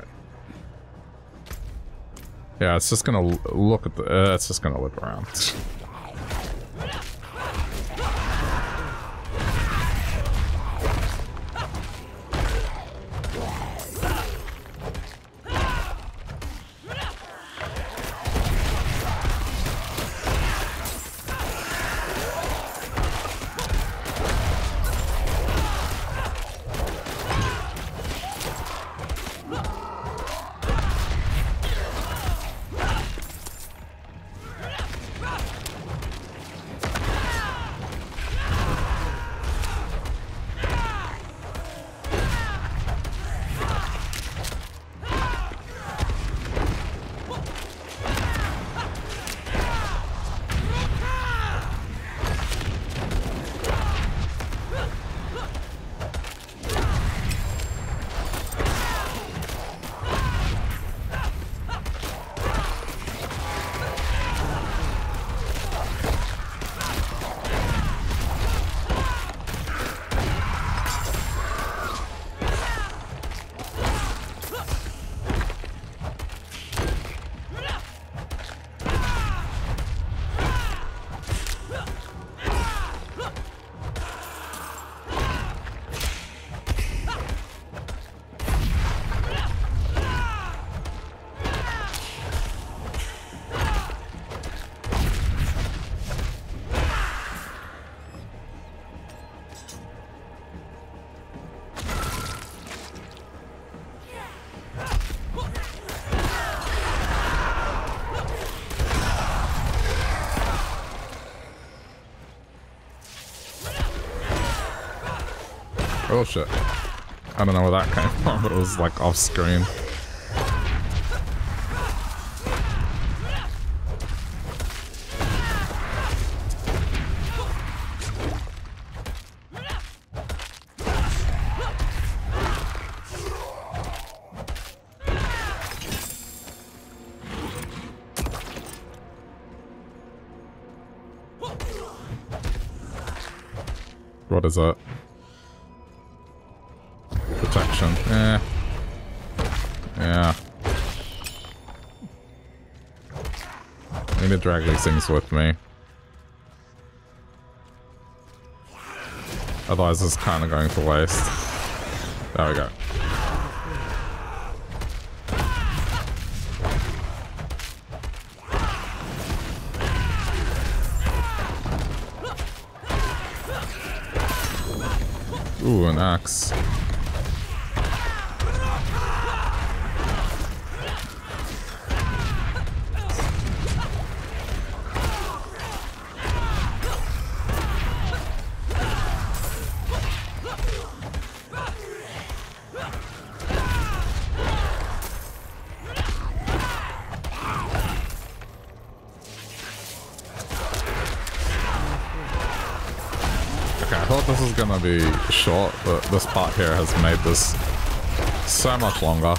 Yeah, it's just gonna look at the. Uh, it's just gonna look around. Oh shit. I don't know where that came from, but it was like off screen. What is that? Protection. Eh. Yeah. I need to drag these things with me. Otherwise it's kind of going to waste. There we go. Ooh, an axe. Be short, but this part here has made this so much longer.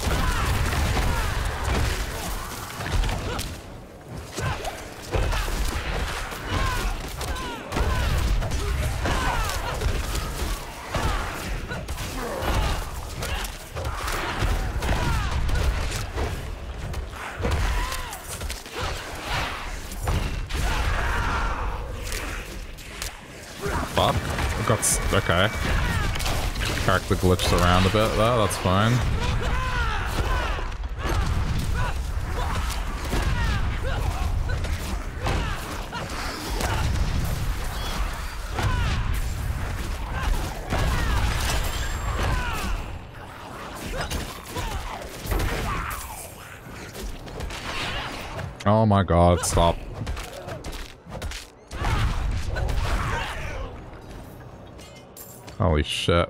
Okay. Character glitched around a bit there, that's fine. Oh my god, stop. Holy shit.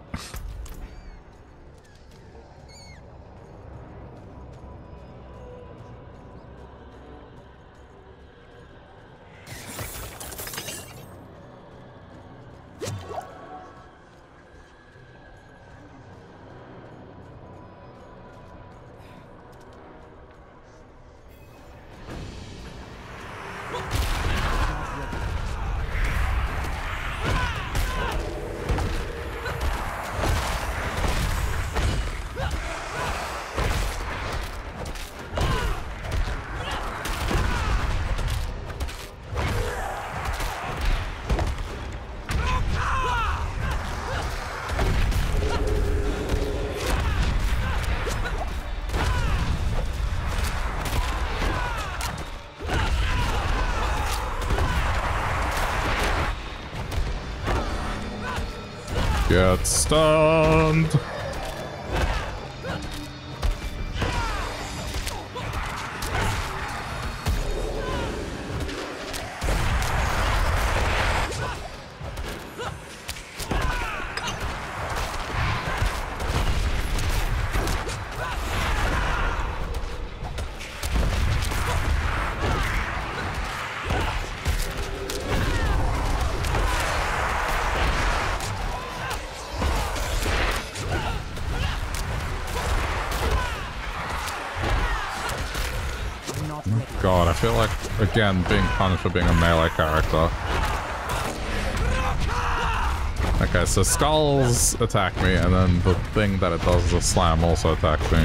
Get stunned! I feel like, again, being punished for being a melee character. Okay, so skulls attack me, and then the thing that it does, the slam, also attacks me.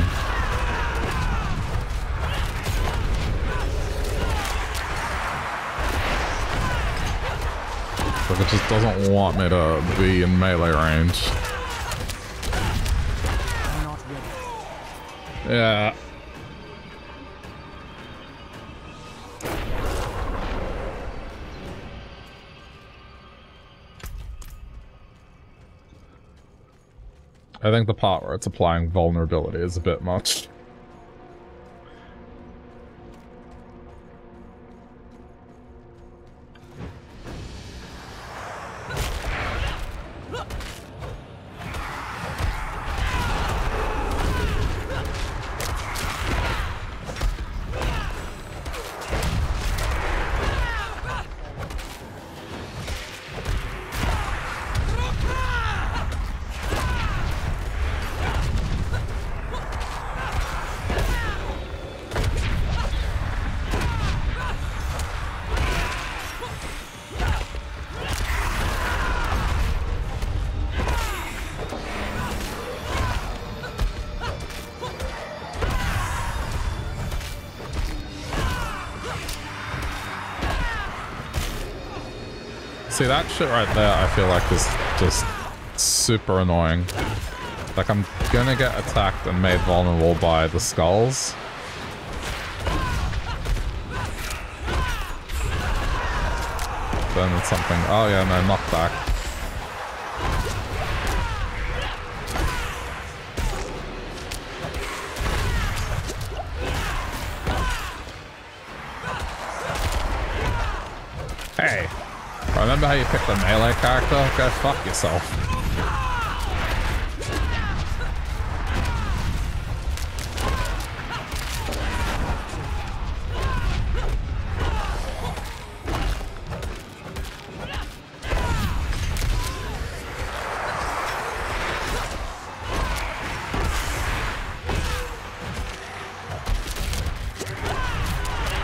Like, it just doesn't want me to be in melee range. Yeah. I think the part where it's applying vulnerability is a bit much. See, that shit right there I feel like is just super annoying. Like, I'm gonna get attacked and made vulnerable by the skulls. Then it's something. Oh yeah, no, knockback. Hey! Remember how you picked a melee character? Go fuck yourself.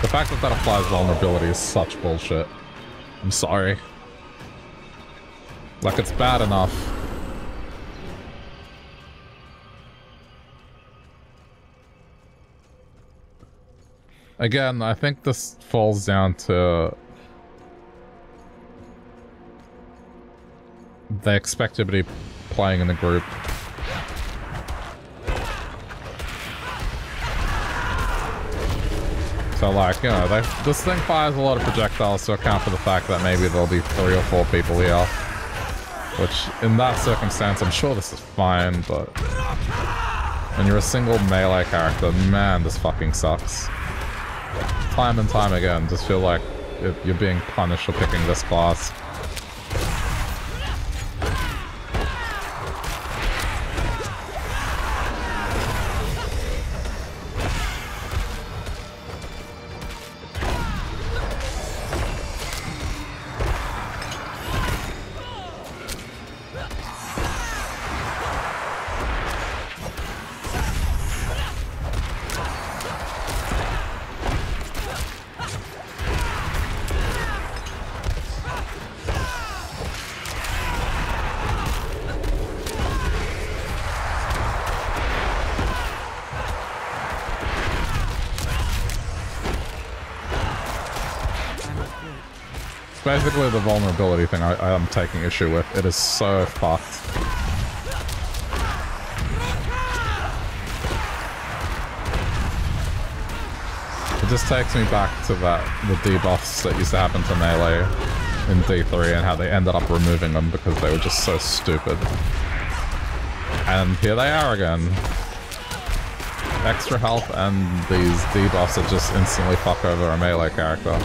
The fact that that applies vulnerability is such bullshit. I'm sorry. Like, it's bad enough. Again, I think this falls down to... they expect you to be playing in a group. So, like, you know, they, this thing fires a lot of projectiles to account for the fact that maybe there'll be three or four people here. Which, in that circumstance, I'm sure this is fine, but... when you're a single melee character, man, this fucking sucks. Time and time again, just feel like it, you're being punished for picking this class. Basically the vulnerability thing I, I am taking issue with. It is so fucked. It just takes me back to that the debuffs that used to happen to melee in D three and how they ended up removing them because they were just so stupid. And here they are again. Extra health and these debuffs that just instantly fuck over a melee character.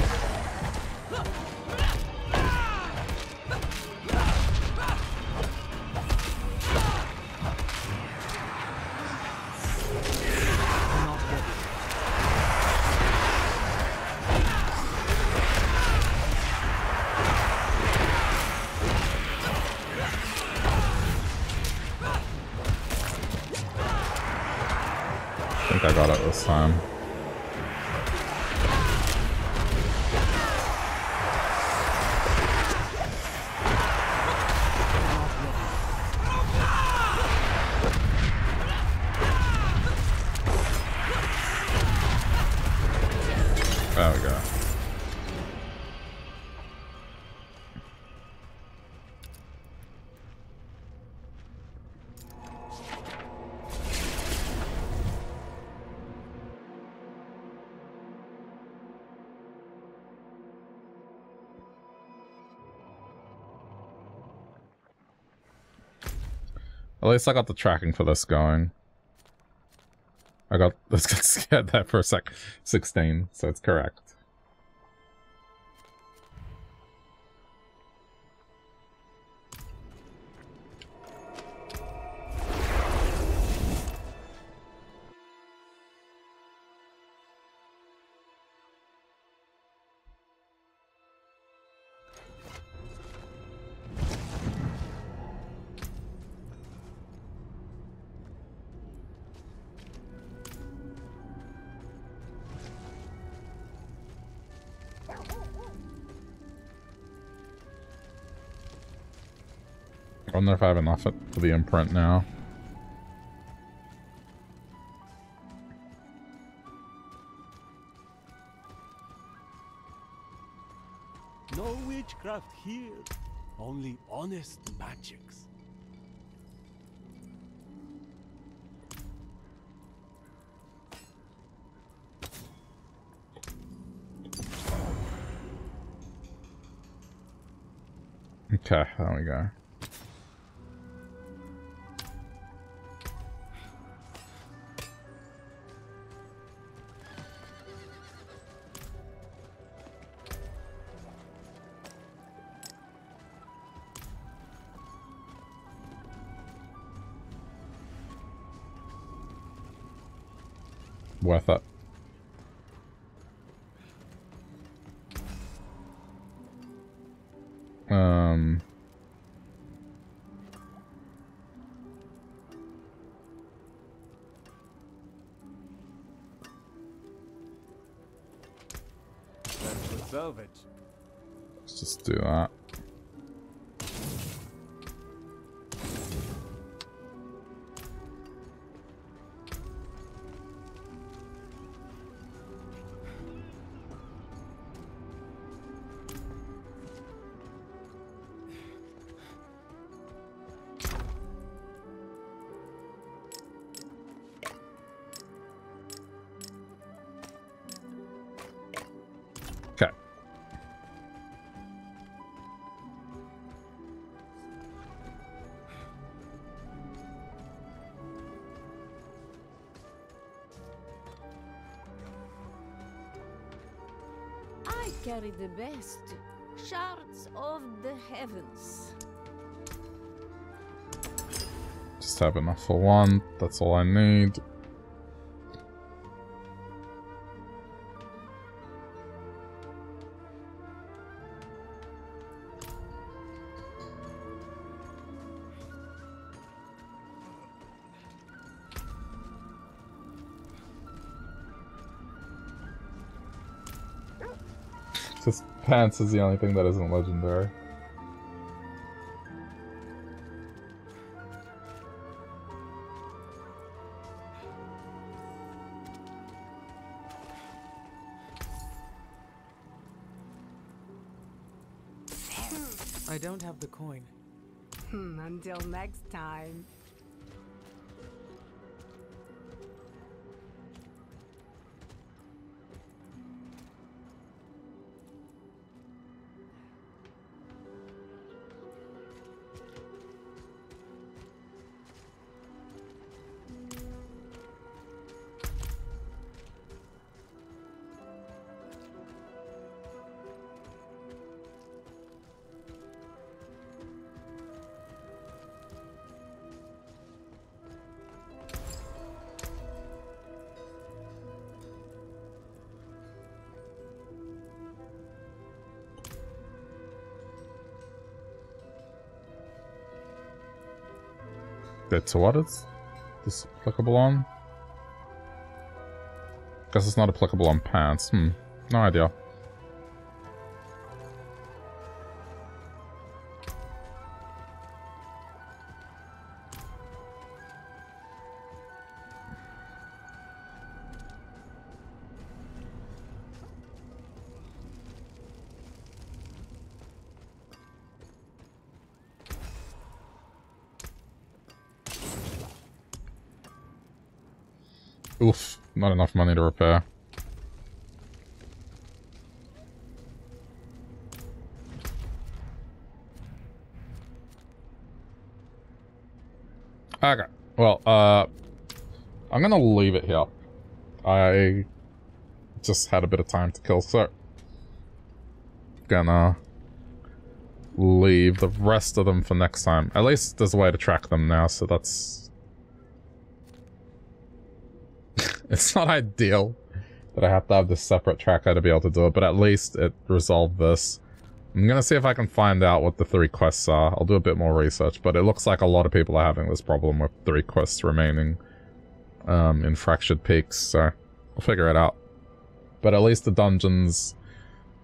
At least I got the tracking for this going. I got, I got scared there for a sec. sixteen, so it's correct. I don't know if I have enough for the imprint now. No, it witchcraft here. Only honest magics. Okay, there we go. Worth it. Um. Let's just do that. Carry the best shards of the heavens. Just have enough for one. That's all I need. Pants is the only thing that isn't legendary. I don't have the coin. Until next time. That's what it's this applicable on? Guess it's not applicable on pants. Hmm. No idea. Oof, not enough money to repair. Okay, well, uh, I'm gonna leave it here. I just had a bit of time to kill, so gonna leave the rest of them for next time. At least there's a way to track them now, so that's... It's not ideal that I have to have this separate tracker to be able to do it, but at least it resolved this. I'm going to see if I can find out what the three quests are. I'll do a bit more research, but it looks like a lot of people are having this problem with three quests remaining um, in Fractured Peaks, so I'll figure it out. But at least the dungeons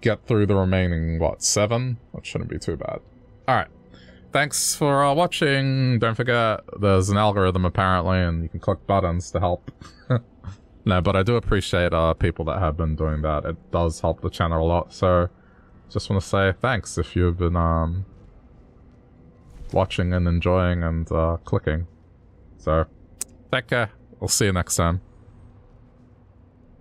get through the remaining, what, seven? That shouldn't be too bad. Alright. Thanks for uh, watching. Don't forget, there's an algorithm apparently, and you can click buttons to help. No, but I do appreciate uh, people that have been doing that. It does help the channel a lot, so just want to say thanks if you've been um, watching and enjoying and uh, clicking. So, take care. I'll see you next time.